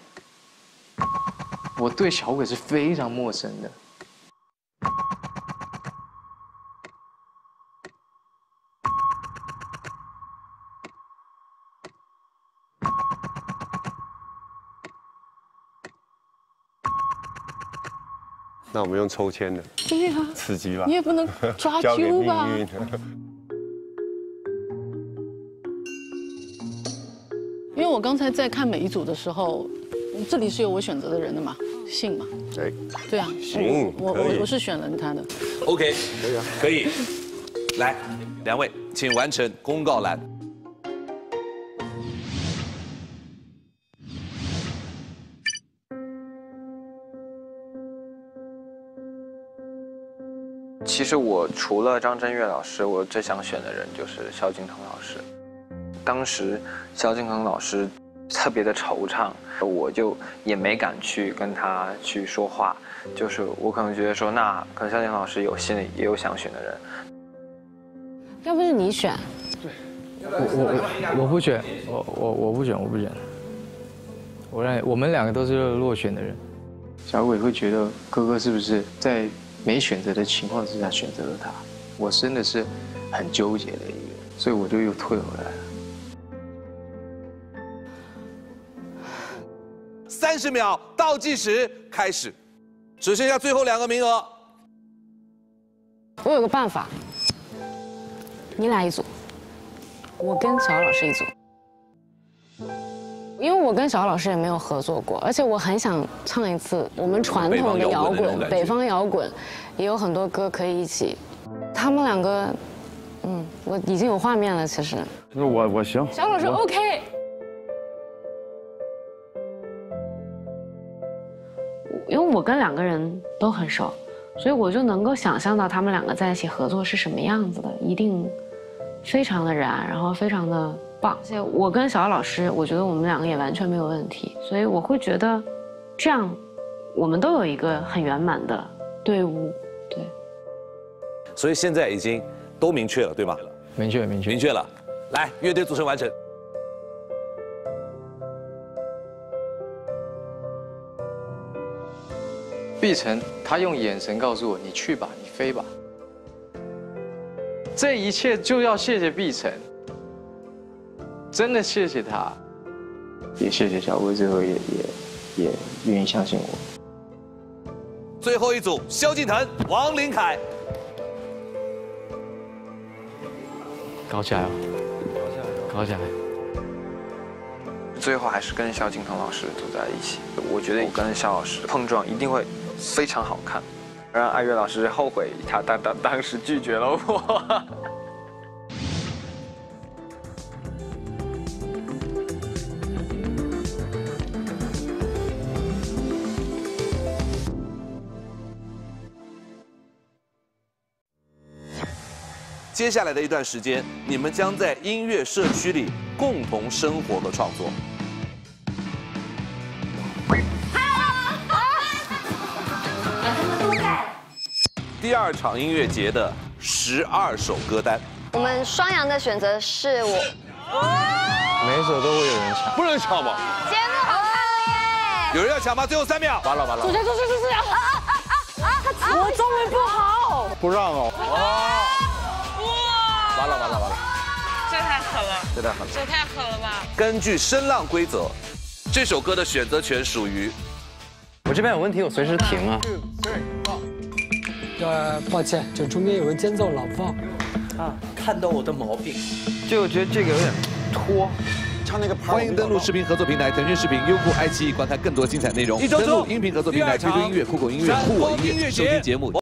我对小鬼是非常陌生的。 那我们用抽签的，对啊，刺激吧，你也不能抓阄吧。因为我刚才在看每一组的时候，这里是有我选择的人的嘛，信嘛，对，对啊，行，我是选了他的 ，OK， 可以啊，可以，来，2位，请完成公告栏。 其实我除了张震岳老师，我最想选的人就是萧敬腾老师。当时萧敬腾老师特别的惆怅，我就也没敢去跟他去说话，就是我可能觉得说，那可能萧敬腾老师有心里也有想选的人。要不是你选，对，我不选，我不选，我们2个都是落选的人。小鬼会觉得哥哥是不是在？ 没选择的情况之下选择了他，我真的是很纠结的一个，所以我就又退回来了。30秒倒计时开始，只剩下最后2个名额。我有个办法，你俩一组，我跟小姚老师一组，因为我跟小姚老师也没有合作过，而且我很想唱一次我们传统的摇滚，北方摇滚。 也有很多歌可以一起，他们2个，我已经有画面了。其实，那我行。小老师 OK。因为我跟2个人都很熟，所以我就能够想象到他们2个在一起合作是什么样子的，一定非常的燃，然后非常的棒。而且我跟小老师，我觉得我们2个也完全没有问题，所以我会觉得，这样我们都有一个很圆满的队伍。 对，所以现在已经都明确了，对吗？明确了。来，乐队组成完成。碧晨，他用眼神告诉我：“你去吧，你飞吧。”这一切就要谢谢碧晨，真的谢谢他，也谢谢小魏，最后也愿意相信我。 最后一组，萧敬腾、王琳凯，搞起来了，搞起来！最后还是跟萧敬腾老师走在一起，我觉得我跟萧老师碰撞一定会非常好看，让爱乐老师后悔他当时拒绝了我。接下来的一段时间，你们将在音乐社区里共同生活和创作。第2场音乐节的12首歌单，我们双阳的选择是我，每首都会有人抢，不能抢吧？节目好看。有人要抢吗？最后3秒，完了完了！主持人，主持人，主持人！我中文不好，不让哦！哇！完了完了完了！这太狠了！这太狠了！这太狠了吧！根据声浪规则，这首歌的选择权属于我这边有问题，我随时停啊。抱歉，就中间有人间奏老放啊，看到我的毛病，就我觉得这个有点拖。 欢迎登录视频合作平台腾讯视频、优酷、爱奇艺，观看更多精彩内容。登录音频合作平台，QQ音乐、酷狗音乐、酷我音乐，收听节目。